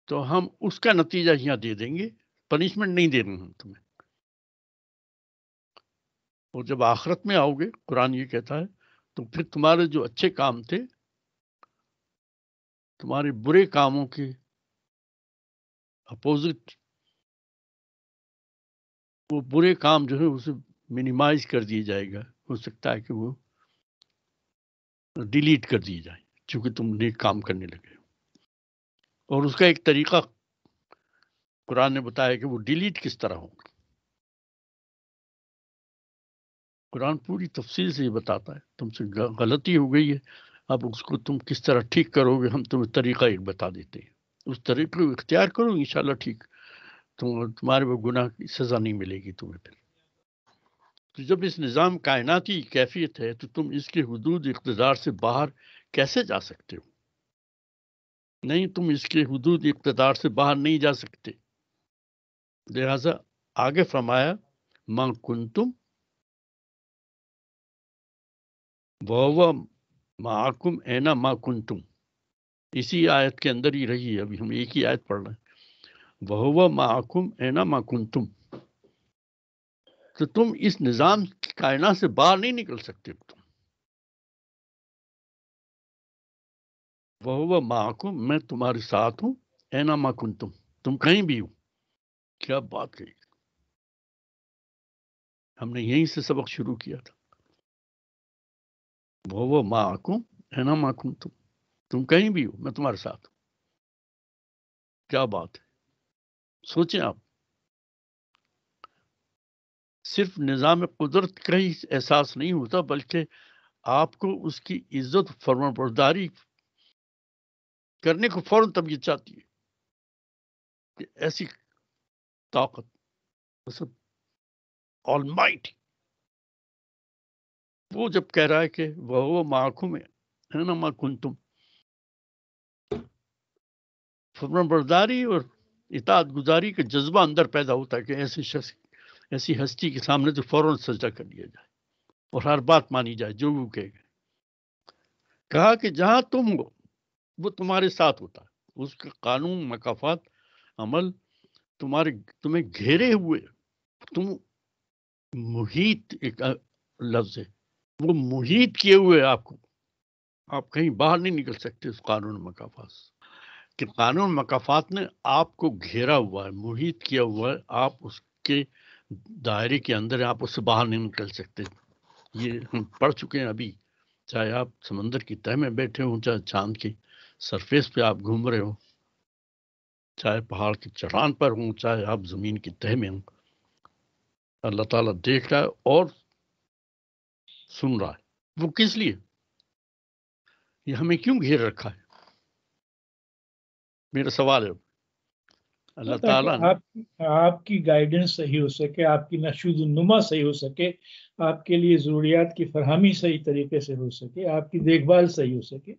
तो हम उसका नतीजा यहाँ दे देंगे, पनिशमेंट नहीं देंगे हम तुम्हें। और जब आखिरत में आओगे, कुरान ये कहता है, तो फिर तुम्हारे जो अच्छे काम थे तुम्हारे बुरे कामों के अपोजिट, वो बुरे काम जो है उसे मिनिमाइज कर दिया जाएगा, हो सकता है कि वो डिलीट कर दिए जाए क्योंकि तुम नेक काम करने लगे हो। और उसका एक तरीका कुरान ने बताया कि वो डिलीट किस तरह होगा। कुरान पूरी तफसील से ये बताता है, तुमसे गलती हो गई है, अब उसको तुम किस तरह ठीक करोगे हम तुम्हें तरीक़ा एक बता देते हैं, उस तरीक़े को इख्तियार करो, इंशाल्लाह ठीक तुम्हारे वो गुनाह की सज़ा नहीं मिलेगी तुम्हें। फिर तो जब इस निज़ाम कायनाती कैफियत है तो तुम इसके हुदूद इक़्तिदार से बाहर कैसे जा सकते हो? नहीं, तुम इसके हुदूद इक़्तिदार से बाहर नहीं जा सकते। लिहाजा आगे फरमाया, मां कुंतुम वहुवा माकुम ऐना मा कुंतुम, इसी आयत के अंदर ही रही है, अभी हम एक ही आयत पढ़ रहे हैं, वहुवा माकुम ऐना मा कुंतुम। तो तुम इस निज़ाम कायनात से बाहर नहीं निकल सकते। तुम वहुवा माकुम, मैं तुम्हारे साथ हूँ, ऐना मा कुंतुम, तुम कहीं भी हो। क्या बात कही, हमने यहीं से सबक शुरू किया था। वो माकुम ऐना माकुम, तुम कहीं भी हो मैं तुम्हारे साथ हूँ। क्या बात है, सोचें आप। सिर्फ निज़ाम कुदरत का ही एहसास नहीं होता, बल्कि आपको उसकी इज्जत फरमाबरदारी करने को फौरन तबीयत चाहती है कि ऐसी ताकत, सब ऑलमाइटी, वो जब कह रहा है कि वह माखू में है ना माखुन, तुम फरमाबरदारी और इताअत गुजारी का जज्बा अंदर पैदा होता है कि ऐसे शख्स, ऐसी हस्ती के सामने तो फौरन सजदा कर लिया जाए और हर बात मानी जाए जो वो कहेगा। कहा कि जहाँ तुम हो वो तुम्हारे साथ होता है, उसका कानून मकाफात अमल तुम्हें घेरे हुए, तुम मुहित, एक लफ्ज़ है, वो मुहित किए हुए आपको, आप कहीं बाहर नहीं निकल सकते उस कानून मकाफात। कि कानून मकाफात ने आपको घेरा हुआ है, मुहित किया हुआ है, आप उसके दायरे के अंदर, आप उससे बाहर नहीं निकल सकते। ये हम पढ़ चुके हैं अभी, चाहे आप समंदर की तह में बैठे हो, चाहे चांद के सरफेस पे आप घूम रहे हो, चाहे पहाड़ की चट्टान पर हों, चाहे आप ज़मीन की तह में हों, अल्लाह ताला देख रहा है और सुन रहा है। वो किस लिए, ये हमें क्यों घेर रखा है, मेरा सवाल है। अल्लाह ताला आपकी गाइडेंस सही हो सके, आपकी नशुदुन्नुमा सही हो सके, आपके लिए ज़रूरियात की फरहमी सही तरीके से हो सके, आपकी देखभाल सही हो सके।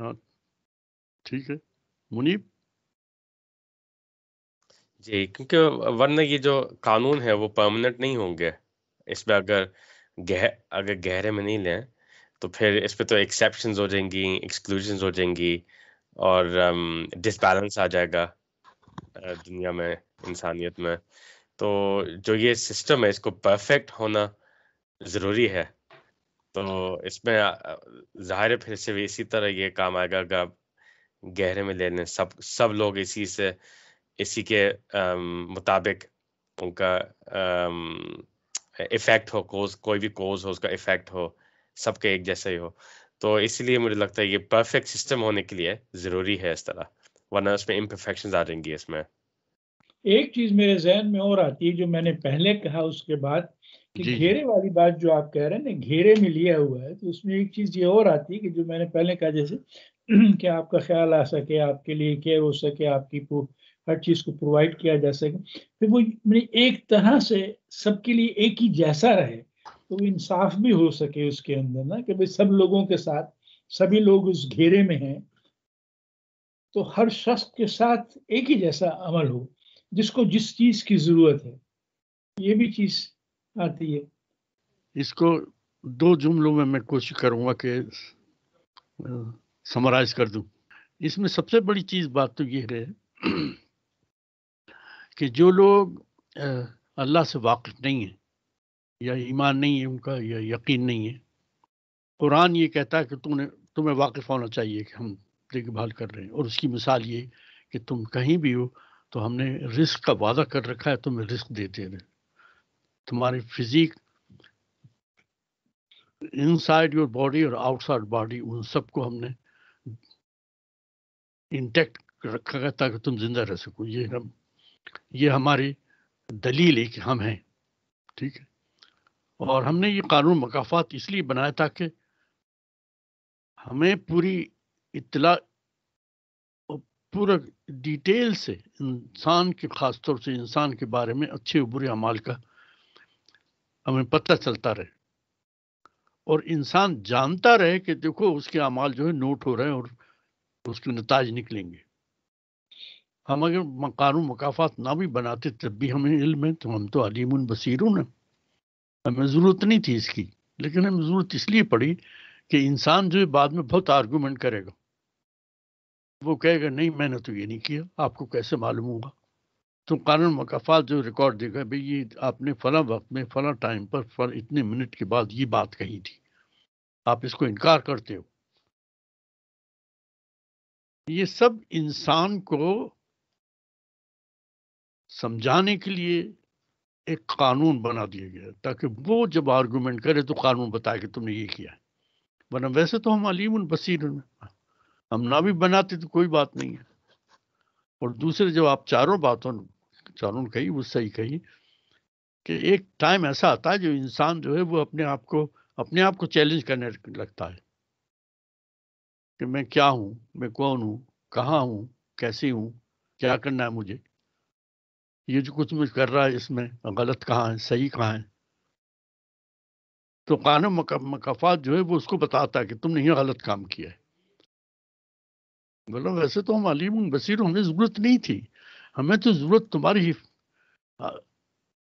हाँ ठीक है मुनीब जी, क्योंकि वरना ये जो कानून है वो परमानेंट नहीं होंगे। इसमें अगर गहरे में नहीं लें तो फिर इस पे तो एक्सेप्शंस हो जाएंगी, एक्सक्लूजन्स हो जाएंगी और डिसबैलेंस आ जाएगा दुनिया में, इंसानियत में। तो जो ये सिस्टम है इसको परफेक्ट होना ज़रूरी है। तो इसमें ज़ाहिर फिर से भी इसी तरह ये काम आएगा, अगर आप गहरे में ले लें। सब लोग इसी के मुताबिक उनका इफेक्ट हो, कोज, कोई भी कोज हो उसका इफेक्ट हो, सबके एक जैसा ही हो। तो इसलिए मुझे लगता है ये परफेक्ट सिस्टम होने के लिए ज़रूरी है इस तरह, वरना उसमें इम्परफेक्शंस आ जाएंगी। इसमें एक चीज़ मेरे जहन में और आती है जो मैंने पहले कहा उसके बाद, कि घेरे वाली बात जो आप कह रहे हैं ना, घेरे में लिया हुआ है, तो उसमें एक चीज़ ये और आती है कि जो मैंने पहले कहा, जैसे कि आपका ख्याल आ सके, आपके लिए केयर हो सके, आपकी हर चीज़ को प्रोवाइड किया जा सके, फिर वो एक तरह से सबके लिए एक ही जैसा रहे, तो वो इंसाफ भी हो सके उसके अंदर ना, कि भाई सब लोगों के साथ, सभी लोग उस घेरे में हैं तो हर शख्स के साथ एक ही जैसा अमल हो, जिसको जिस चीज़ की ज़रूरत है। ये भी चीज़ आती है। इसको दो जुमलों में मैं कोशिश करूँगा कि समराइज कर दूँ। इसमें सबसे बड़ी चीज़ बात तो ये है कि जो लोग अल्लाह से वाकिफ़ नहीं हैं, या ईमान नहीं है उनका, या यकीन नहीं है, कुरान ये कहता है कि तुम्हें वाकिफ़ होना चाहिए कि हम देखभाल कर रहे हैं। और उसकी मिसाल ये कि तुम कहीं भी हो तो हमने रिस्क का वादा कर रखा है, तुम्हें रिस्क देते रहे। तुम्हारी फिज़िक, इनसाइड योर बॉडी और आउटसाइड बॉडी, उन सबको हमने इंटैक्ट रखा है ताकि तुम जिंदा रह सको। ये हमारी दलील है कि हम हैं, ठीक है। और हमने ये कानून मकाफात इसलिए बनाया ताकि हमें पूरी इत्तला, पूरा डिटेल से इंसान के, ख़ास तौर से इंसान के बारे में अच्छे और बुरे अमाल का हमें पता चलता रहे, और इंसान जानता रहे कि देखो उसके अमाल जो है नोट हो रहे हैं और उसके नताज निकलेंगे। हम अगर कानून मकाफात ना भी बनाते तब भी हमें इल्म है, तो हम तो अलीमुन बसीरून हैं, हमें ज़रूरत नहीं थी इसकी। लेकिन हमें ज़रूरत इसलिए पड़ी कि इंसान जो है बाद में बहुत आर्गूमेंट करेगा, वो कहेगा नहीं मैंने तो ये नहीं किया, आपको कैसे मालूम होगा। तो कानून मकाफात जो रिकॉर्ड देगा, भाई ये आपने फ़लाँ वक्त में फ़लाँ टाइम पर इतने मिनट के बाद ये बात कही थी, आप इसको इनकार करते हो। ये सब इंसान को समझाने के लिए एक कानून बना दिया गया ताकि वो जब आर्गुमेंट करे तो कानून बताए कि तुमने ये किया है। वरना वैसे तो हम अलीम बसीर, हम ना भी बनाते तो कोई बात नहीं है। और दूसरे, जब आप चारों कही, वो सही कही कि एक टाइम ऐसा आता है जो इंसान जो है वो अपने आप को चैलेंज करने लगता है कि मैं क्या हूँ, मैं कौन हूँ, कहाँ हूँ, कैसे हूँ, क्या करना है मुझे, ये जो कुछ मुझ कर रहा है इसमें गलत कहाँ है, सही कहाँ है। तो कानून मकाफात जो है वो उसको बताता है कि तुमने ये गलत काम किया है। बोलो वैसे तो हम अलीम बसीर, हमें ज़रूरत नहीं थी, हमें तो ज़रूरत तुम्हारी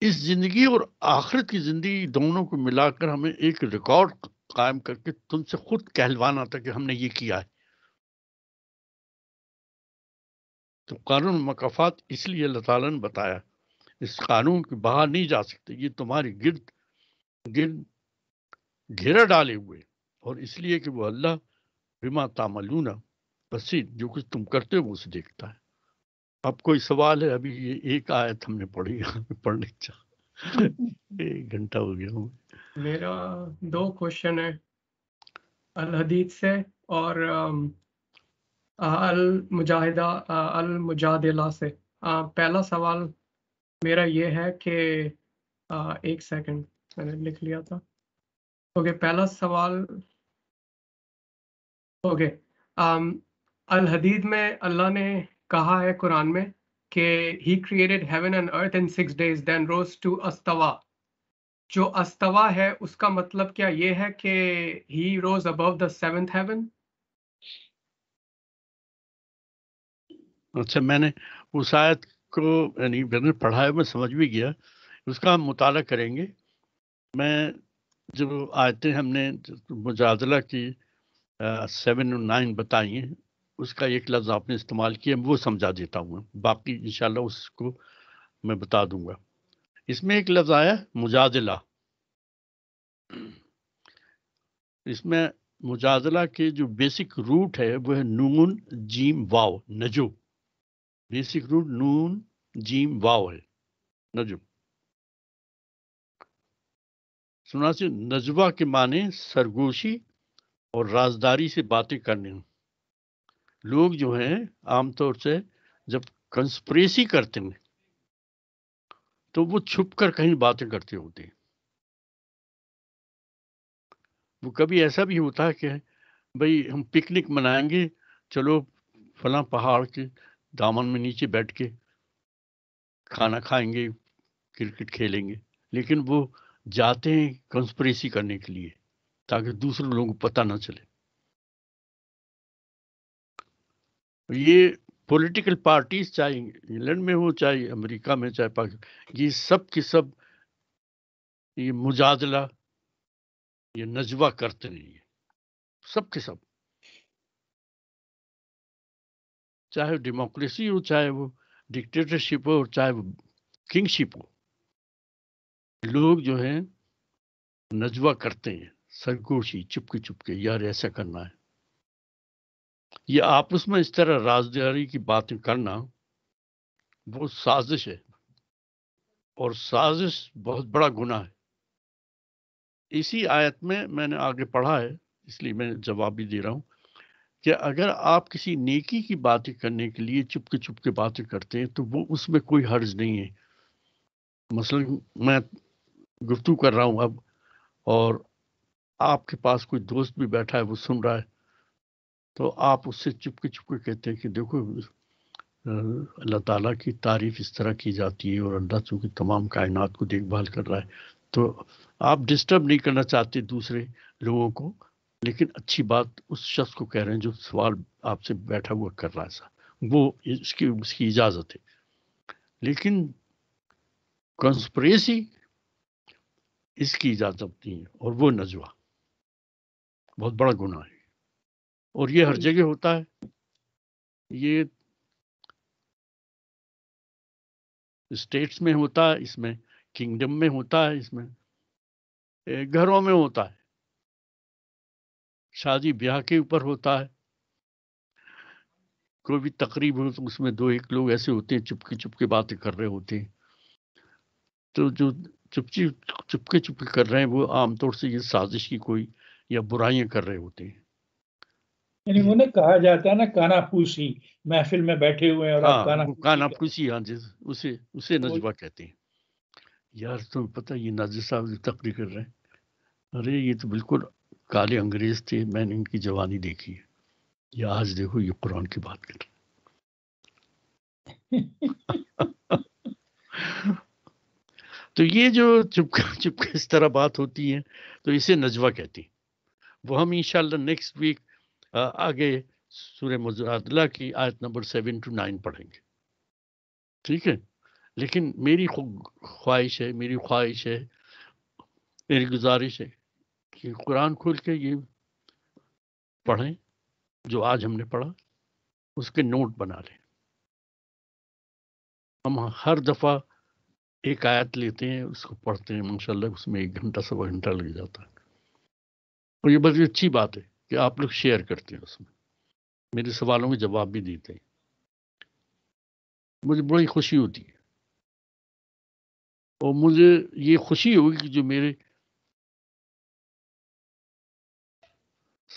इस ज़िंदगी और आखिरत की ज़िंदगी दोनों को मिलाकर हमें एक रिकॉर्ड कायम करके तुमसे खुद कहलवाना था कि हमने ये किया है। तो कानून मकाफात इसलिए अल्लाह ताला ने बताया, इस कानून के बाहर नहीं जा सकते, ये तुम्हारी गिर्द घेरा डाले हुए। और इसलिए कि वो अल्लाह बिमा तामलूना, बसीर, जो कुछ तुम करते हो उसे देखता है। अब कोई सवाल है? अभी ये एक आयत हमने पढ़ी, पढ़ने चाह एक घंटा हो गया हूँ। मेरा दो क्वेश्चन है अल हदीद से और अल मुजादिला से। पहला सवाल मेरा ये है कि एक सेकंड मैंने लिख लिया था। ओके, पहला सवाल ओके अल हदीद में अल्लाह ने कहा है कुरान में कि he created heaven and earth in 6 days then rose to अस्तवा। जो अस्तवा है उसका मतलब क्या ये है कि he rose above the 7th heaven? अच्छा, मैंने उस आयत को यानी पढ़ा है, मैं समझ भी गया, उसका हम मुताला करेंगे। मैं जो आयतें हमने मुजादला की 7 और 9 बताई हैं, उसका एक लफ्ज़ आपने इस्तेमाल किया, वो समझा देता हूँ, बाकी इंशाल्लाह उसको मैं बता दूंगा। इसमें एक लफ्ज़ आया मुजादला। इसमें मुजादला के जो बेसिक रूट है वो है नून जीम वाव नजो। बेसिक रूट नून जीम वाव है नजो। सुना से नजवा के माने सरगोशी और राजदारी से बातें करने। लोग जो हैं आमतौर से जब कंस्पिरेसी करते हैं तो वो छुपकर कहीं बातें करते होते हैं। वो कभी ऐसा भी होता है कि भाई हम पिकनिक मनाएंगे, चलो फलां पहाड़ के दामन में नीचे बैठ के खाना खाएंगे, क्रिकेट खेलेंगे, लेकिन वो जाते हैं कंस्पिरेसी करने के लिए ताकि दूसरे लोगों को पता ना चले। ये पॉलिटिकल पार्टीज चाहे इंग्लैंड में हो, चाहे अमेरिका में, चाहे पाकिस्तान, ये सब की सब ये मुजादला, ये नजवा करते नहीं है सब के सब, चाहे डेमोक्रेसी हो, चाहे वो डिक्टेटरशिप हो, चाहे वो किंगशिप हो। लोग जो हैं नजवा करते हैं, सरगोशी, चुपके चुपके, यार ऐसा करना है, ये आपस में इस तरह राजदारी की बातें करना, वो साजिश है, और साजिश बहुत बड़ा गुनाह है। इसी आयत में मैंने आगे पढ़ा है, इसलिए मैं जवाब भी दे रहा हूँ कि अगर आप किसी नेकी की बातें करने के लिए चुपके चुपके बातें करते हैं तो वो उसमें कोई हर्ज नहीं है। मसलन मैं गुफ्तगू कर रहा हूँ अब, और आपके पास कोई दोस्त भी बैठा है, वो सुन रहा है, तो आप उससे चुपके चुपके कहते हैं कि देखो अल्लाह ताला की तारीफ इस तरह की जाती है और अल्लाह चूँकि तमाम कायनात को देखभाल कर रहा है, तो आप डिस्टर्ब नहीं करना चाहते दूसरे लोगों को, लेकिन अच्छी बात उस शख्स को कह रहे हैं जो सवाल आपसे बैठा हुआ कर रहा है सर, वो इसकी उसकी इजाज़त है, लेकिन कंस्पिरेसी इसकी इजाज़त नहीं है, और वो नजवा बहुत बड़ा गुनाह है। और ये हर जगह होता है, ये स्टेट्स में होता है, इसमें किंगडम में होता है, इसमें घरों में होता है, शादी ब्याह के ऊपर होता है, कोई भी तकरीब हो तो उसमें 2-1 लोग ऐसे होते हैं चुपके चुपके बातें कर रहे होते हैं, तो जो चुपके चुपके कर रहे हैं वो आमतौर से ये साजिश की कोई या बुराइयां कर रहे होते हैं। यानी उन्हें कहा जाता है ना कानाफूसी, महफिल में बैठे हुए हैं और आप कानाफूसी, हाँ जी, उसे नजवा कहते हैं। यार तुम्हें पता ये नाजिर साहब जो तकरीर कर रहे हैं, अरे ये तो बिल्कुल काले अंग्रेज थे, मैंने इनकी जवानी देखी है, ये आज देखो ये कुरान की बात कर रहे। तो ये जो चुपके चुपके इस तरह बात होती है तो इसे नजवा कहती हैं। वो हम इंशाल्लाह नेक्स्ट वीक आगे सूरह मुजादला की आयत नंबर 7 to 9 पढ़ेंगे, ठीक है। लेकिन मेरी ख्वाहिश है, मेरी गुजारिश है कि कुरान खोल के ये पढ़ें जो आज हमने पढ़ा, उसके नोट बना लें। हम हर दफ़ा एक आयत लेते हैं, उसको पढ़ते हैं, माशाल्लाह उसमें 1 घंटा 1.25 घंटा लग जाता है, और ये बड़ी अच्छी बात है। कि आप लोग शेयर करते हैं उसमें, मेरे सवालों के जवाब भी देते हैं, मुझे बड़ी खुशी होती है। और मुझे ये खुशी होगी कि जो मेरे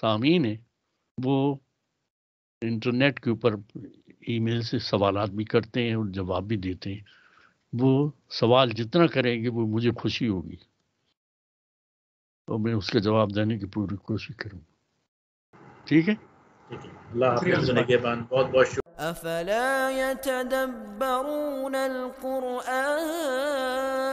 सामीन हैं वो इंटरनेट के ऊपर ईमेल से सवालात भी करते हैं और जवाब भी देते हैं। वो सवाल जितना करेंगे वो मुझे खुशी होगी और मैं उसका जवाब देने की पूरी कोशिश करूँगा। ठीक है, बहुत बहुत शुक्रिया। أَفَلَا يَتَدَبَّرُونَ الْقُرْآنَ